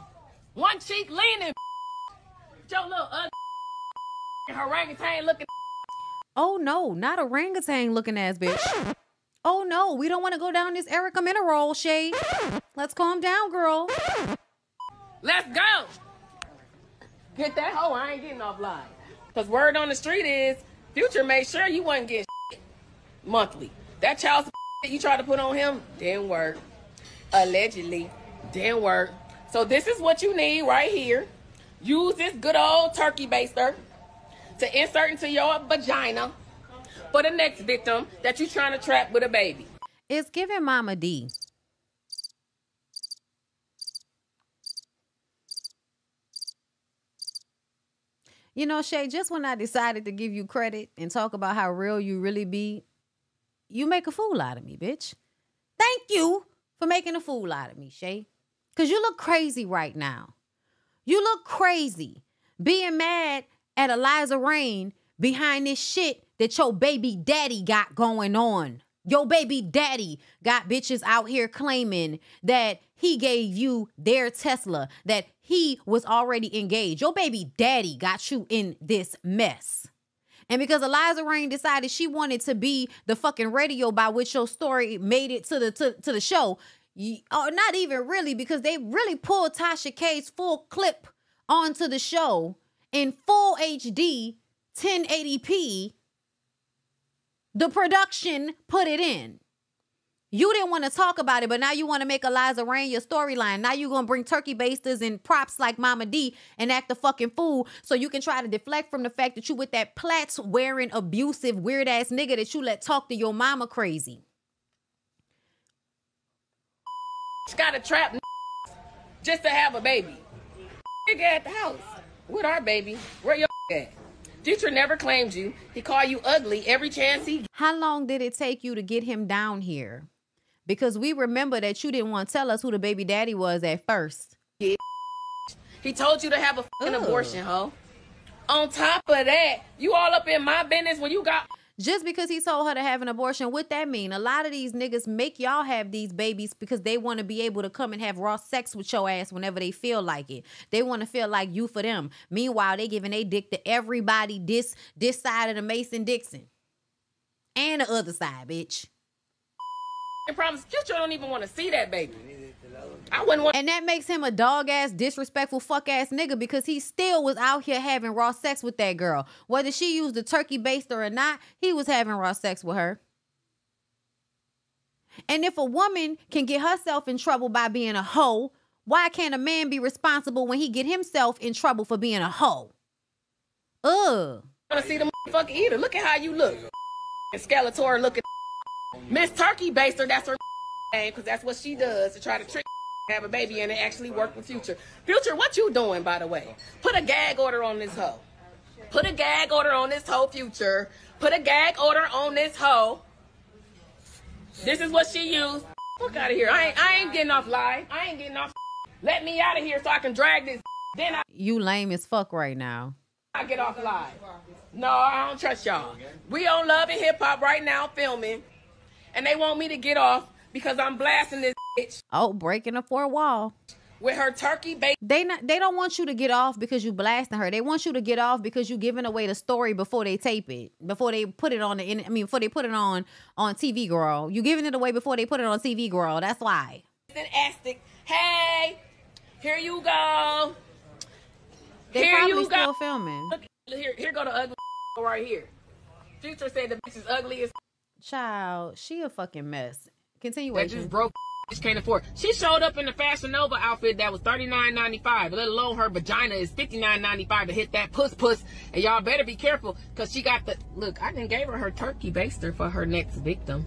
One cheek leaning. Your little ugly orangutan looking. Oh no, not orangutan looking ass bitch. Oh no, we don't want to go down this Erica Mina roll, Shay. Let's calm down, girl. Let's go. Get that hoe. I ain't getting off live. Because word on the street is, Future made sure you wouldn't get shit monthly. That child that you tried to put on him didn't work. Allegedly, didn't work. So this is what you need right here. Use this good old turkey baster to insert into your vagina for the next victim that you trying to trap with a baby. It's giving Mama D. You know, Shay, just when I decided to give you credit and talk about how real you really be, you make a fool out of me, bitch. Thank you for making a fool out of me, Shay. Because you look crazy right now. You look crazy being mad at Eliza Rain behind this shit that your baby daddy got going on. Your baby daddy got bitches out here claiming that he gave you their Tesla, that he was already engaged. Your baby daddy got you in this mess. And because Eliza Rain decided she wanted to be the fucking radio by which your story made it to the show, or not even really, because they really pulled Tasha K's full clip onto the show in full HD, 1080p. The production put it in. You didn't want to talk about it, but now you want to make Eliza Rain your storyline. Now you're going to bring turkey basters and props like Mama D and act a fucking fool so you can try to deflect from the fact that you with that plaits wearing abusive weird ass nigga that you let talk to your mama crazy. Got a trap just to have a baby. Nigga at the house with our baby. Where your at? Future never claimed you. He called you ugly every chance he... How long did it take you to get him down here? Because we remember that you didn't want to tell us who the baby daddy was at first. He told you to have a fucking abortion, ho. On top of that, you all up in my business when you got... Just because he told her to have an abortion, what that mean? A lot of these niggas make y'all have these babies because they want to be able to come and have raw sex with your ass whenever they feel like it. They want to feel like you for them. Meanwhile, they giving they dick to everybody this side of the Mason-Dixon. And the other side, bitch. I promise you don't even want to see that baby. I wouldn't want. And that makes him a dog-ass, disrespectful, fuck-ass nigga because he still was out here having raw sex with that girl. Whether she used the turkey baster or not, he was having raw sex with her. And if a woman can get herself in trouble by being a hoe, why can't a man be responsible when he get himself in trouble for being a hoe? Ugh. I want to see the motherfucker either. Look at how you look. Skeletor looking. Miss Turkey Baster, that's her name, because that's what she does to try to trick have a baby and it actually work with Future. Future, what you doing, by the way? Put a gag order on this hoe. Put a gag order on this hoe, Future. Put a gag order on this hoe. This is what she used. Fuck out of here. I ain't getting off live. I ain't getting off. Let me out of here so I can drag this. Then I... You lame as fuck right now. I get off live. No, I don't trust y'all. We on Love and Hip Hop right now filming. And they want me to get off because I'm blasting this bitch. Oh, breaking the fourth wall. With her turkey bait. They don't want you to get off because you blasting her. They want you to get off because you giving away the story before they tape it. Before they put it on the, I mean, before they put it on TV, girl. You giving it away before they put it on TV, girl. That's why. Fantastic. Hey, here you go. They here probably you still go. Filming. Look, here go the ugly right here. Future said the bitch is ugly as child, she a fucking mess. Continuation. That just broke. Just can't afford. She showed up in the Fashion Nova outfit that was $39.95. Let alone her vagina is $59.95 to hit that puss. And y'all better be careful because she got the look. I done gave her turkey baster for her next victim.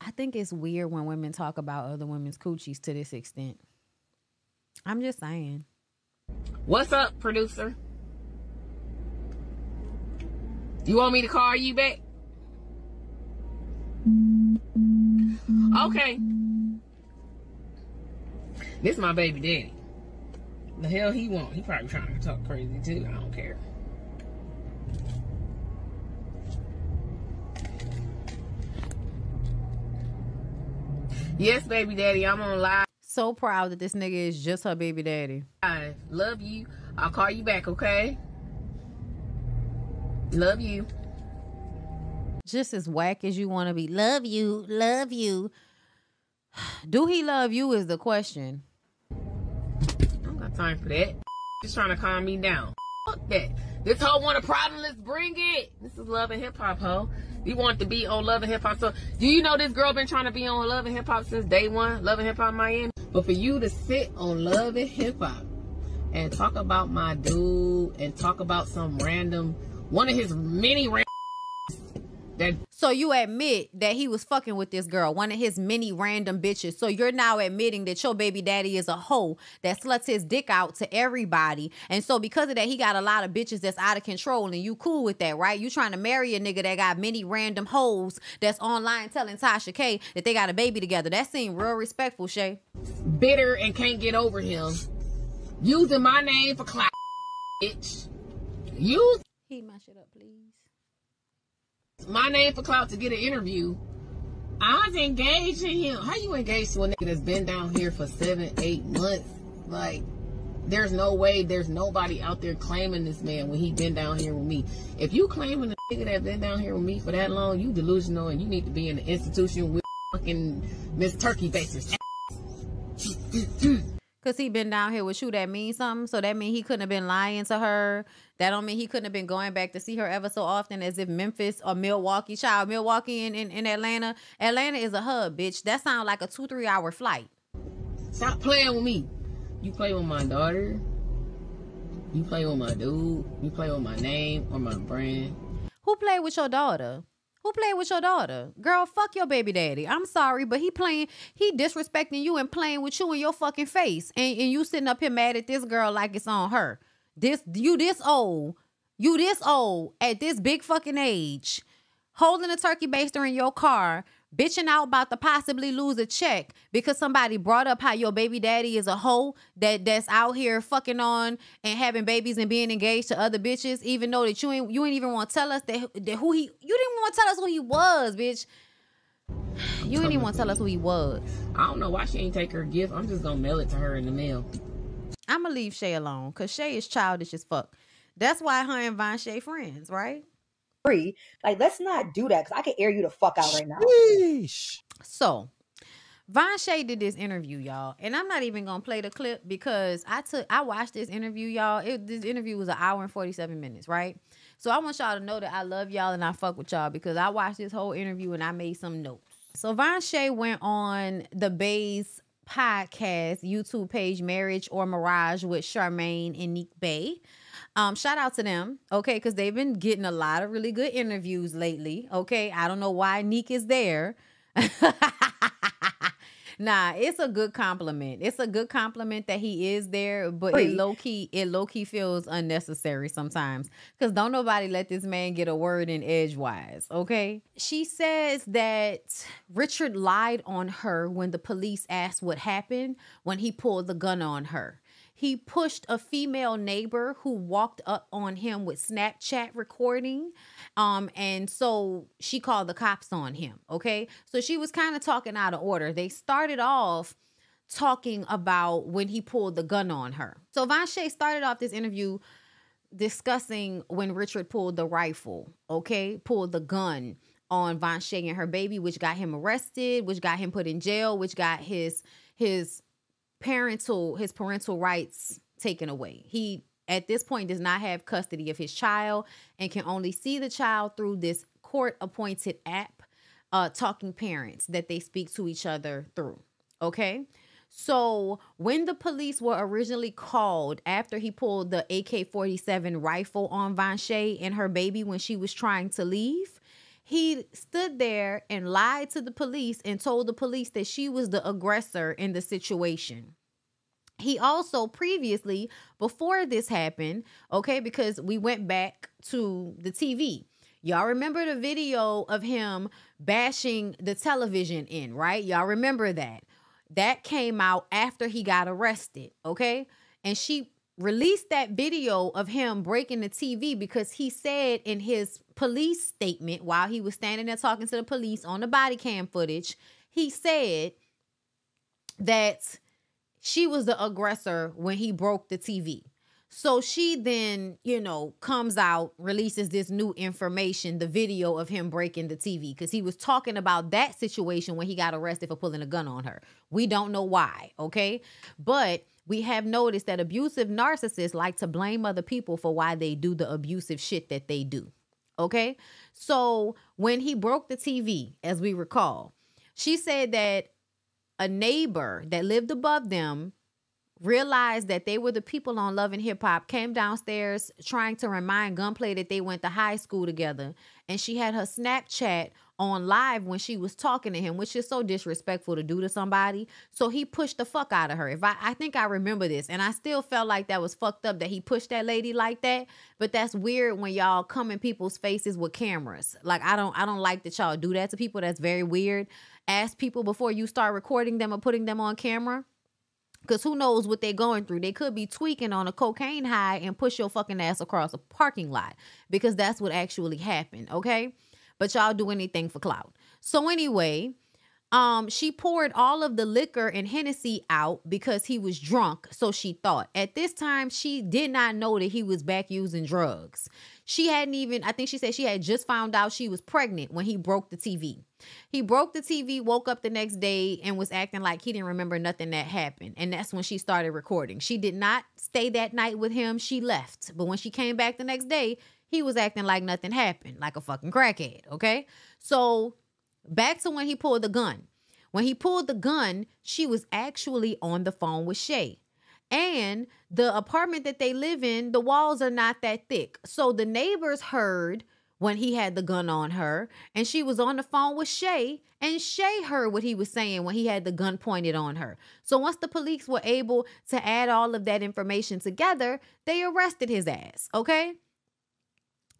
I think it's weird when women talk about other women's coochies to this extent. I'm just saying. What's up, producer? You want me to call you back? Okay. This is my baby daddy. The hell he want? He probably trying to talk crazy too. I don't care. Yes, baby daddy, I'm on live. So proud that this nigga is just her baby daddy. I love you. I'll call you back, okay? Love you. Just as whack as you want to be. Love you. Love you. Do he love you is the question. I don't got time for that. Just trying to calm me down. Fuck that. This hoe want a problem. Let's bring it. This is Love and Hip Hop, hoe. You want to be on Love and Hip Hop. So, do you know this girl been trying to be on Love and Hip Hop since day one? Love and Hip Hop Miami. But for you to sit on Love and Hip Hop and talk about my dude and talk about some random, one of his many random. So you admit that he was fucking with this girl, one of his many random bitches. So you're now admitting that your baby daddy is a hoe that sluts his dick out to everybody. And so because of that, he got a lot of bitches that's out of control and you cool with that, right? You trying to marry a nigga that got many random hoes that's online telling Tasha K that they got a baby together. That seemed real respectful, Shay. Bitter and can't get over him. Using my name for clout, bitch. Use... Heat my shit up, please. My name for clout to get an interview. I was engaged in him. How you engaged to a nigga that's been down here for 7, 8 months? Like, there's no way there's nobody out there claiming this man when he been down here with me. If you claiming the nigga that been down here with me for that long, you delusional and you need to be in the institution with fucking Miss Turkey Basis. Cause he been down here with you, that means something. So that mean he couldn't have been lying to her. That don't mean he couldn't have been going back to see her ever so often, as if Memphis or Milwaukee, child, Milwaukee and Atlanta. Atlanta is a hub, bitch. That sounds like a 2-3 hour flight. Stop playing with me. You play with my daughter. You play with my dude. You play with my name or my brand. Who played with your daughter? Who played with your daughter? Girl, fuck your baby daddy. I'm sorry, but he disrespecting you and playing with you in your fucking face. And you sitting up here mad at this girl like it's on her. You this old at this big fucking age, holding a turkey baster in your car, bitching out about to possibly lose a check because somebody brought up how your baby daddy is a hoe that's out here fucking on and having babies and being engaged to other bitches, even though that you ain't even want to tell us that who he, you didn't want to tell us who he was, bitch. You didn't even want to tell us who he was. I don't know why she ain't take her gift. I'm just gonna mail it to her in the mail. I'm gonna leave Shay alone because Shay is childish as fuck. That's why her and Vonshae friends, right? Free, like, let's not do that because I can air you the fuck out right now. Sheesh. So Vonshae did this interview, y'all, and I'm not even gonna play the clip because I watched this interview, y'all. This interview was an hour and 47 minutes, right? So I want y'all to know that I love y'all and I fuck with y'all because I watched this whole interview and I made some notes. So Vonshae went on the Bay's podcast YouTube page, Marriage or Mirage, with Charmaine and Neek Bay. Shout out to them, okay, because they've been getting a lot of really good interviews lately, okay? I don't know why Neek is there. Nah, it's a good compliment. It's a good compliment that he is there, but it low-key feels unnecessary sometimes because don't nobody let this man get a word in edgewise, okay? She says that Richard lied on her when the police asked what happened when he pulled the gun on her. He pushed a female neighbor who walked up on him with Snapchat recording. And so she called the cops on him. Okay. So she was kind of talking out of order. They started off talking about when he pulled the gun on her. So Vonshae started off this interview discussing when Richard pulled the rifle. Okay. Pulled the gun on Vonshae and her baby, which got him arrested, which got him put in jail, which got his parental rights taken away. He at this point does not have custody of his child and can only see the child through this court appointed app, Talking Parents, that they speak to each other through. Okay. So when the police were originally called after he pulled the AK-47 rifle on Vonshae and her baby when she was trying to leave, he stood there and lied to the police and told the police that she was the aggressor in the situation. He also previously, before this happened, okay, because we went back to the TV. Y'all remember the video of him bashing the television in, right? Y'all remember that. That came out after he got arrested, okay? And she released that video of him breaking the TV because he said in his police statement, while he was standing there talking to the police on the body cam footage, he said that she was the aggressor when he broke the TV. So she then, you know, comes out, releases this new information, the video of him breaking the TV, because he was talking about that situation when he got arrested for pulling a gun on her. We don't know why, okay? But we have noticed that abusive narcissists like to blame other people for why they do the abusive shit that they do, okay? So when he broke the TV, as we recall, she said that a neighbor that lived above them realized that they were the people on Love and Hip Hop, came downstairs trying to remind Gunplay that they went to high school together, and she had her Snapchat on live when she was talking to him, which is so disrespectful to do to somebody. So he pushed the fuck out of her. I think I remember this, and I still felt like that was fucked up that he pushed that lady like that, but that's weird when y'all come in people's faces with cameras. Like, I don't like that y'all do that to people. That's very weird. Ask people before you start recording them or putting them on camera, because who knows what they're going through. They could be tweaking on a cocaine high and push your fucking ass across a parking lot, because that's what actually happened, okay? But y'all do anything for clout. So anyway, She poured all of the liquor and Hennessy out because he was drunk, so she thought. At this time, she did not know that he was back using drugs. She hadn't even, I think she said she had just found out she was pregnant when he broke the TV. He broke the TV, woke up the next day, and was acting like he didn't remember nothing that happened. And that's when she started recording. She did not stay that night with him. She left. But when she came back the next day, he was acting like nothing happened, like a fucking crackhead, okay? So... back to when he pulled the gun. When he pulled the gun, she was actually on the phone with Shay. And the apartment that they live in, the walls are not that thick. So the neighbors heard when he had the gun on her, and she was on the phone with Shay, and Shay heard what he was saying when he had the gun pointed on her. So once the police were able to add all of that information together, they arrested his ass, okay?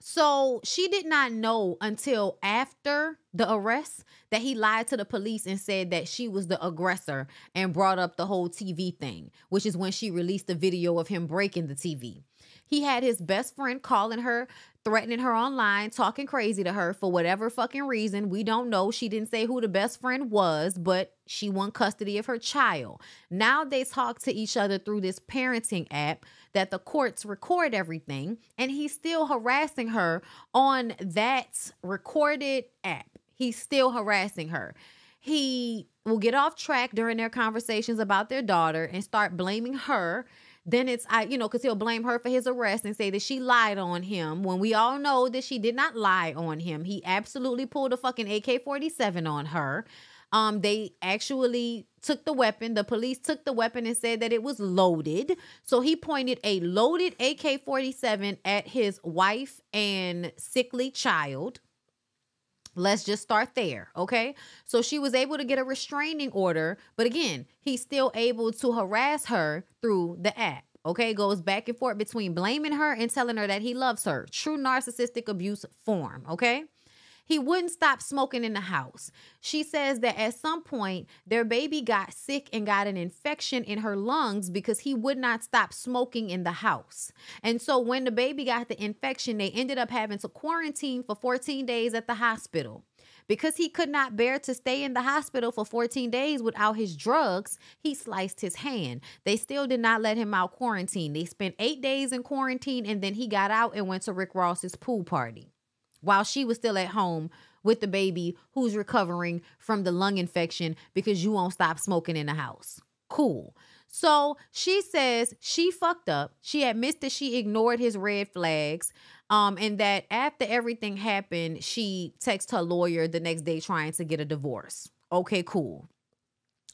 So she did not know until after the arrest that he lied to the police and said that she was the aggressor and brought up the whole TV thing, which is when she released the video of him breaking the TV. He had his best friend calling her, threatening her online, talking crazy to her for whatever fucking reason. We don't know. She didn't say who the best friend was, but she won custody of her child. Now they talk to each other through this parenting app that the courts record everything, and he's still harassing her on that recorded app. He's still harassing her. He will get off track during their conversations about their daughter and start blaming her. Then it's, you know, because he'll blame her for his arrest and say that she lied on him when we all know that she did not lie on him. He absolutely pulled a fucking AK-47 on her. They actually took the weapon. The police took the weapon and said that it was loaded. So he pointed a loaded AK-47 at his wife and sickly child. Let's just start there, okay? So she was able to get a restraining order, but again, he's still able to harass her through the app, okay? Goes back and forth between blaming her and telling her that he loves her. True narcissistic abuse form, okay? He wouldn't stop smoking in the house. She says that at some point, their baby got sick and got an infection in her lungs because he would not stop smoking in the house. And so when the baby got the infection, they ended up having to quarantine for 14 days at the hospital. Because he could not bear to stay in the hospital for 14 days without his drugs, he sliced his hand. They still did not let him out quarantine. They spent 8 days in quarantine, and then he got out and went to Rick Ross's pool party while she was still at home with the baby who's recovering from the lung infection because you won't stop smoking in the house. Cool. So she says she fucked up. She admits that she ignored his red flags and that after everything happened, she texted her lawyer the next day trying to get a divorce. Okay, cool.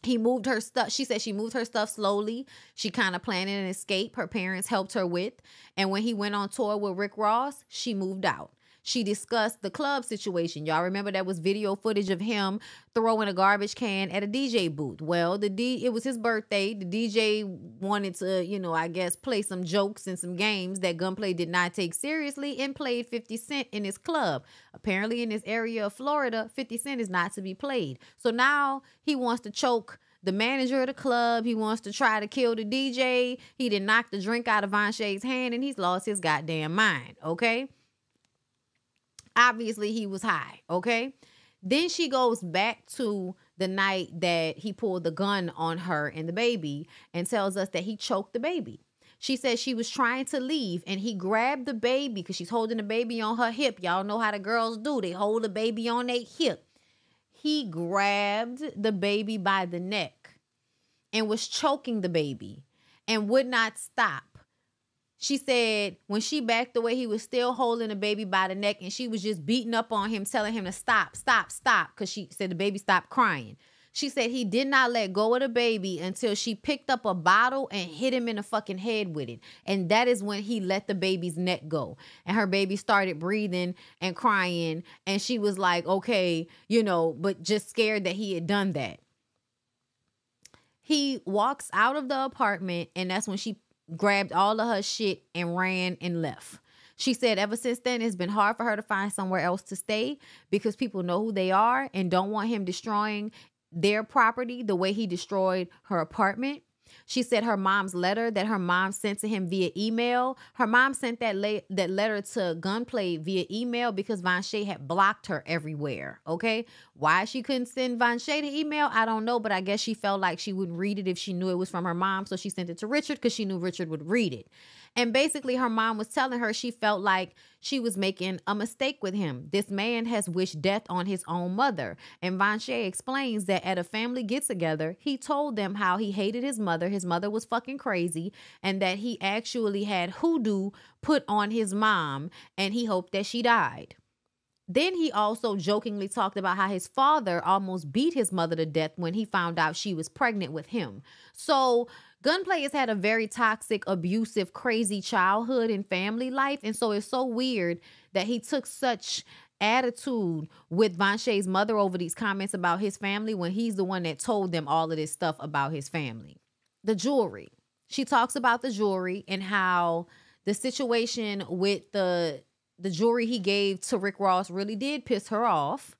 He moved her stuff. She said she moved her stuff slowly. She kind of planned an escape her parents helped her with. And when he went on tour with Rick Ross, she moved out. She discussed the club situation. Y'all remember that was video footage of him throwing a garbage can at a DJ booth. Well, it was his birthday. The DJ wanted to, you know, I guess play some jokes and some games that Gunplay did not take seriously and played 50 Cent in his club. Apparently in this area of Florida, 50 Cent is not to be played. So now he wants to choke the manager of the club. He wants to try to kill the DJ. He did knock the drink out of Vonshae's hand, and he's lost his goddamn mind, okay? Obviously, he was high, okay? Then she goes back to the night that he pulled the gun on her and the baby and tells us that he choked the baby. She says she was trying to leave, and he grabbed the baby because she's holding the baby on her hip. Y'all know how the girls do. They hold the baby on their hip. He grabbed the baby by the neck and was choking the baby and would not stop. She said when she backed away, he was still holding the baby by the neck, and she was just beating up on him, telling him to stop, stop, stop, because she said the baby stopped crying. She said he did not let go of the baby until she picked up a bottle and hit him in the fucking head with it. And that is when he let the baby's neck go. And her baby started breathing and crying, and she was like, okay, you know, but just scared that he had done that. He walks out of the apartment, and that's when she grabbed all of her shit and ran and left. She said ever since then, it's been hard for her to find somewhere else to stay because people know who they are and don't want him destroying their property the way he destroyed her apartment. She said her mom's letter that her mom sent to him via email. Her mom sent that letter to Gunplay via email because Vonshae had blocked her everywhere, okay? Why she couldn't send Vonshae the email, I don't know, but I guess she felt like she wouldn't read it if she knew it was from her mom, so she sent it to Richard because she knew Richard would read it. And basically her mom was telling her she felt like she was making a mistake with him. This man has wished death on his own mother. And Vonshae explains that at a family get-together, he told them how he hated his mother. His mother was fucking crazy, and that he actually had hoodoo put on his mom, and he hoped that she died. Then he also jokingly talked about how his father almost beat his mother to death when he found out she was pregnant with him. So Gunplay has had a very toxic, abusive, crazy childhood and family life. And so it's so weird that he took such attitude with Vonshae's mother over these comments about his family when he's the one that told them all of this stuff about his family. The jewelry. She talks about the jewelry and how the situation with the jewelry he gave to Rick Ross really did piss her off.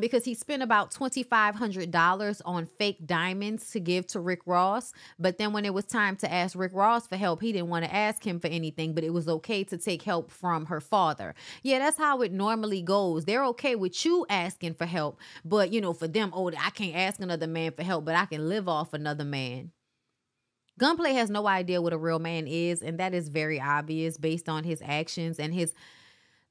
Because he spent about $2,500 on fake diamonds to give to Rick Ross. But then when it was time to ask Rick Ross for help, he didn't want to ask him for anything, but it was okay to take help from her father. Yeah, that's how it normally goes. They're okay with you asking for help, but you know, for them, oh, I can't ask another man for help, but I can live off another man. Gunplay has no idea what a real man is, and that is very obvious based on his actions and his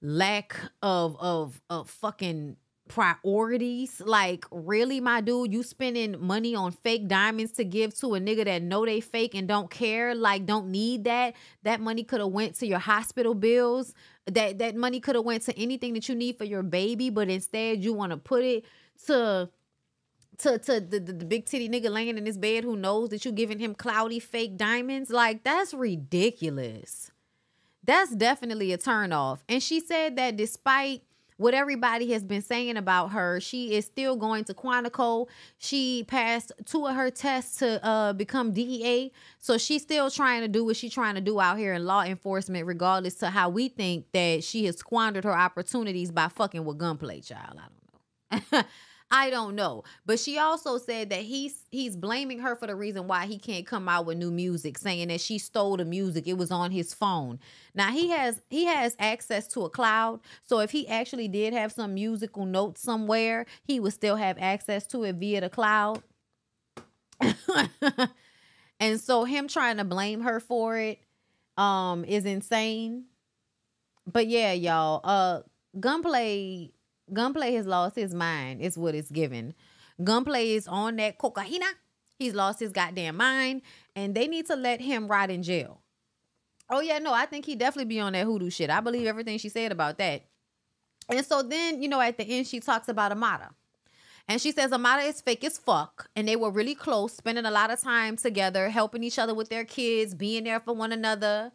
lack of fucking priorities. Like, really, my dude, you spending money on fake diamonds to give to a nigga that know they fake and don't care, like don't need that. That money could have went to your hospital bills. That money could have went to anything that you need for your baby, but instead you want to put it to the big titty nigga laying in his bed who knows that you giving him cloudy fake diamonds. Like, that's ridiculous. That's definitely a turnoff. And she said that despite what everybody has been saying about her, she is still going to Quantico. She passed 2 of her tests to become DEA. So she's still trying to do what she's trying to do out here in law enforcement, regardless to how we think that she has squandered her opportunities by fucking with Gunplay, child. I don't know. I don't know. But she also said that he's blaming her for the reason why he can't come out with new music, saying that she stole the music. It was on his phone. Now, he has access to a cloud. So if he actually did have some musical notes somewhere, he would still have access to it via the cloud. And so him trying to blame her for it is insane. But yeah, y'all, Gunplay has lost his mind, is what it's given. Gunplay is on that cocaine. He's lost his goddamn mind, and they need to let him rot in jail. Oh, yeah, no, I think he definitely be on that hoodoo shit. I believe everything she said about that. And so then, you know, at the end, she talks about Amara. And she says Amara is fake as fuck, and they were really close, spending a lot of time together, helping each other with their kids, being there for one another.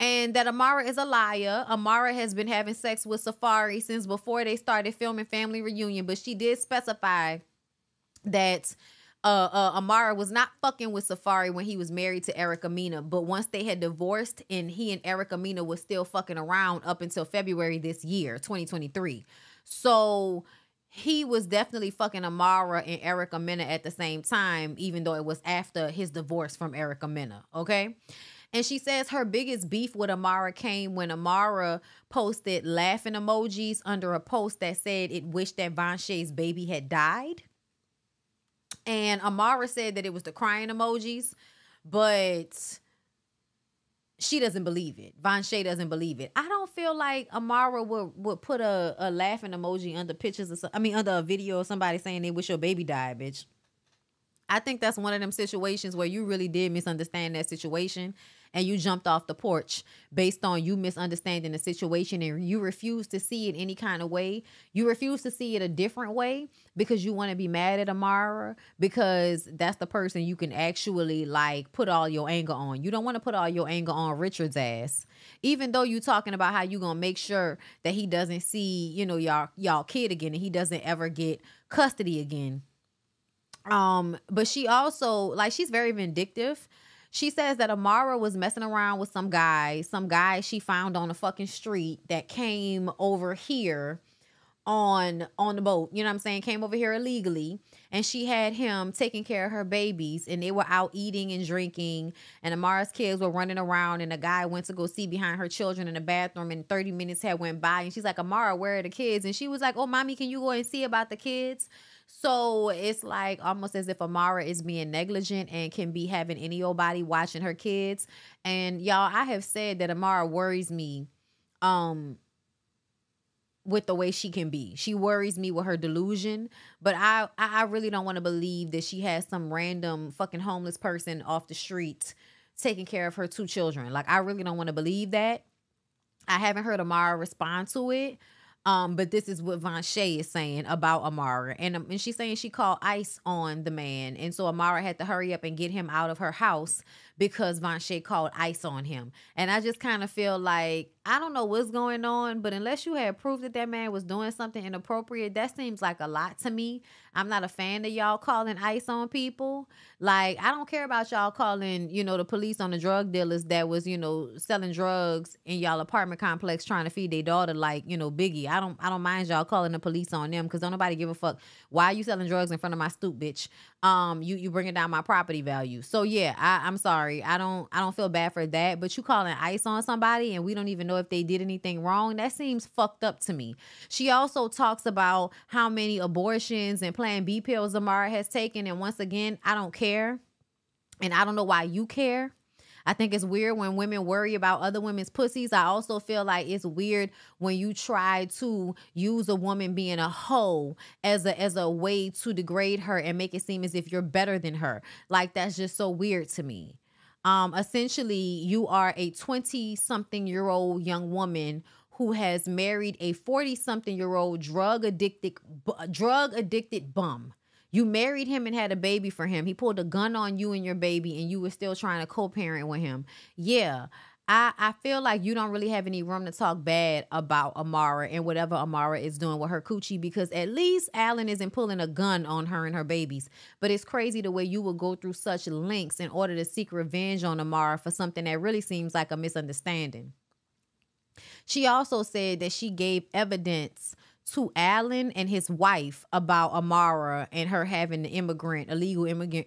And that Amara is a liar. Amara has been having sex with Safari since before they started filming Family Reunion. But she did specify that Amara was not fucking with Safari when he was married to Erica Mina. But once they had divorced, and he and Erica Mina was still fucking around up until February this year, 2023. So he was definitely fucking Amara and Erica Mina at the same time, even though it was after his divorce from Erica Mina. Okay? And she says her biggest beef with Amara came when Amara posted laughing emojis under a post that said it wished that Vonshae's baby had died. And Amara said that it was the crying emojis, but she doesn't believe it. Vonshae doesn't believe it. I don't feel like Amara would put a laughing emoji under pictures or something. I mean, under a video of somebody saying they wish your baby died, bitch. I think that's one of them situations where you really did misunderstand that situation and you jumped off the porch based on you misunderstanding the situation, and you refuse to see it any kind of way. You refuse to see it a different way because you want to be mad at Amara, because that's the person you can actually like put all your anger on. You don't want to put all your anger on Richard's ass, even though you're talking about how you're going to make sure that he doesn't see, you know, y'all kid again, and he doesn't ever get custody again. But she also, like, she's very vindictive. She says that Amara was messing around with some guy she found on a fucking street that came over here on the boat, you know what I'm saying, came over here illegally, and she had him taking care of her babies, and they were out eating and drinking, and Amara's kids were running around, and a guy went to go see behind her children in the bathroom, and 30 minutes had went by, and she's like, Amara, where are the kids? And she was like, oh, mommy, can you go and see about the kids? So it's like almost as if Amara is being negligent and can be having any old body watching her kids. And y'all, I have said that Amara worries me with the way she can be. She worries me with her delusion, but I really don't want to believe that she has some random fucking homeless person off the street taking care of her two children. Like, I really don't want to believe that. I haven't heard Amara respond to it. But this is what Vonshae is saying about Amara. And she's saying she called ICE on the man. And so Amara had to hurry up and get him out of her house because Vonshae called ICE on him. And I just kind of feel like, I don't know what's going on, but unless you had proof that that man was doing something inappropriate, that seems like a lot to me. I'm not a fan of y'all calling ICE on people. Like, I don't care about y'all calling, you know, the police on the drug dealers that was, you know, selling drugs in y'all apartment complex trying to feed their daughter, like, you know, Biggie. I don't mind y'all calling the police on them because don't nobody give a fuck. Why are you selling drugs in front of my stoop, bitch? You bringing down my property value. So yeah, I'm sorry. I don't feel bad for that. But you calling ICE on somebody and we don't even know if they did anything wrong, that seems fucked up to me. She also talks about how many abortions and Plan B pills Amara has taken, and once again, I don't care, and I don't know why you care. I think it's weird when women worry about other women's pussies. I also feel like it's weird when you try to use a woman being a hoe as a way to degrade her and make it seem as if you're better than her. Like, that's just so weird to me. Essentially, you are a 20-something-year-old young woman who has married a 40-something-year-old drug-addicted bum. You married him and had a baby for him. He pulled a gun on you and your baby, and you were still trying to co-parent with him. Yeah, I feel like you don't really have any room to talk bad about Amara and whatever Amara is doing with her coochie, because at least Alan isn't pulling a gun on her and her babies. But it's crazy the way you will go through such lengths in order to seek revenge on Amara for something that really seems like a misunderstanding. She also said that she gave evidence to Alan and his wife about Amara and her having the illegal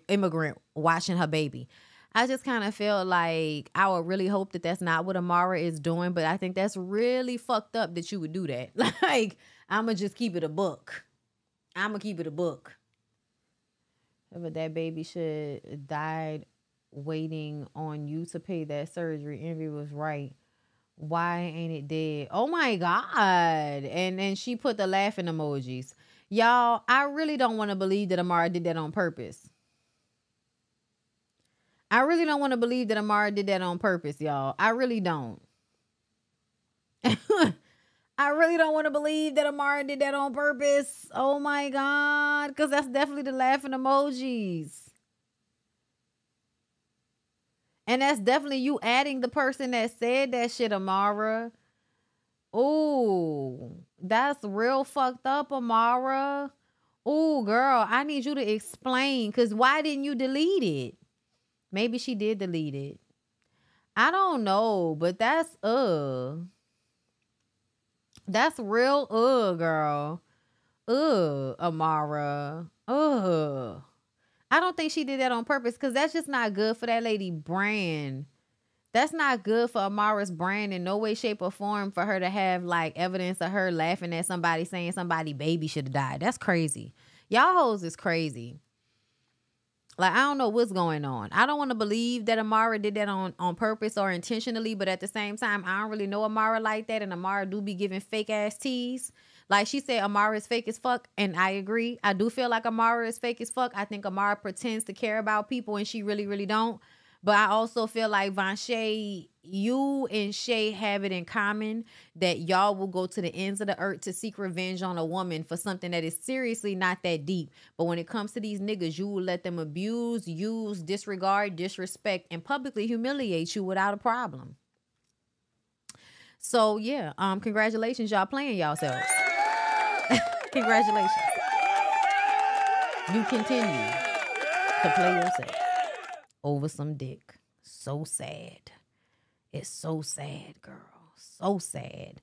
immigrant watching her baby. I just kind of feel like I would really hope that that's not what Amara is doing, but I think that's really fucked up that you would do that. Like, I'ma just keep it a book. I'ma keep it a book. But that baby should died waiting on you to pay that surgery. Envy was right. Why ain't it dead? Oh my God. And she put the laughing emojis. Y'all, I really don't want to believe that Amara did that on purpose. I really don't want to believe that Amara did that on purpose, y'all. I really don't. I really don't want to believe that Amara did that on purpose. Oh my God. Because that's definitely the laughing emojis. And that's definitely you adding the person that said that shit, Amara. Ooh, that's real fucked up, Amara. Ooh, girl, I need you to explain, because why didn't you delete it? Maybe she did delete it. I don't know, but that's, that's real, girl. Amara. I don't think she did that on purpose, because that's just not good for that lady brand. That's not good for Amara's brand in no way, shape, or form for her to have like evidence of her laughing at somebody saying somebody baby should have died. That's crazy. Y'all hoes is crazy. Like, I don't know what's going on. I don't want to believe that Amara did that on purpose or intentionally, but at the same time, I don't really know Amara like that, and Amara do be giving fake ass teas. Like she said, Amara is fake as fuck, and I agree. I do feel like Amara is fake as fuck. I think Amara pretends to care about people, and she really, really don't. But I also feel like Vonshae, you and Shay have it in common that y'all will go to the ends of the earth to seek revenge on a woman for something that is seriously not that deep. But when it comes to these niggas, you will let them abuse, use, disregard, disrespect, and publicly humiliate you without a problem. So yeah, congratulations, y'all playing yourselves. Congratulations. You continue to play yourself over some dick. So sad. It's so sad, girl. So sad.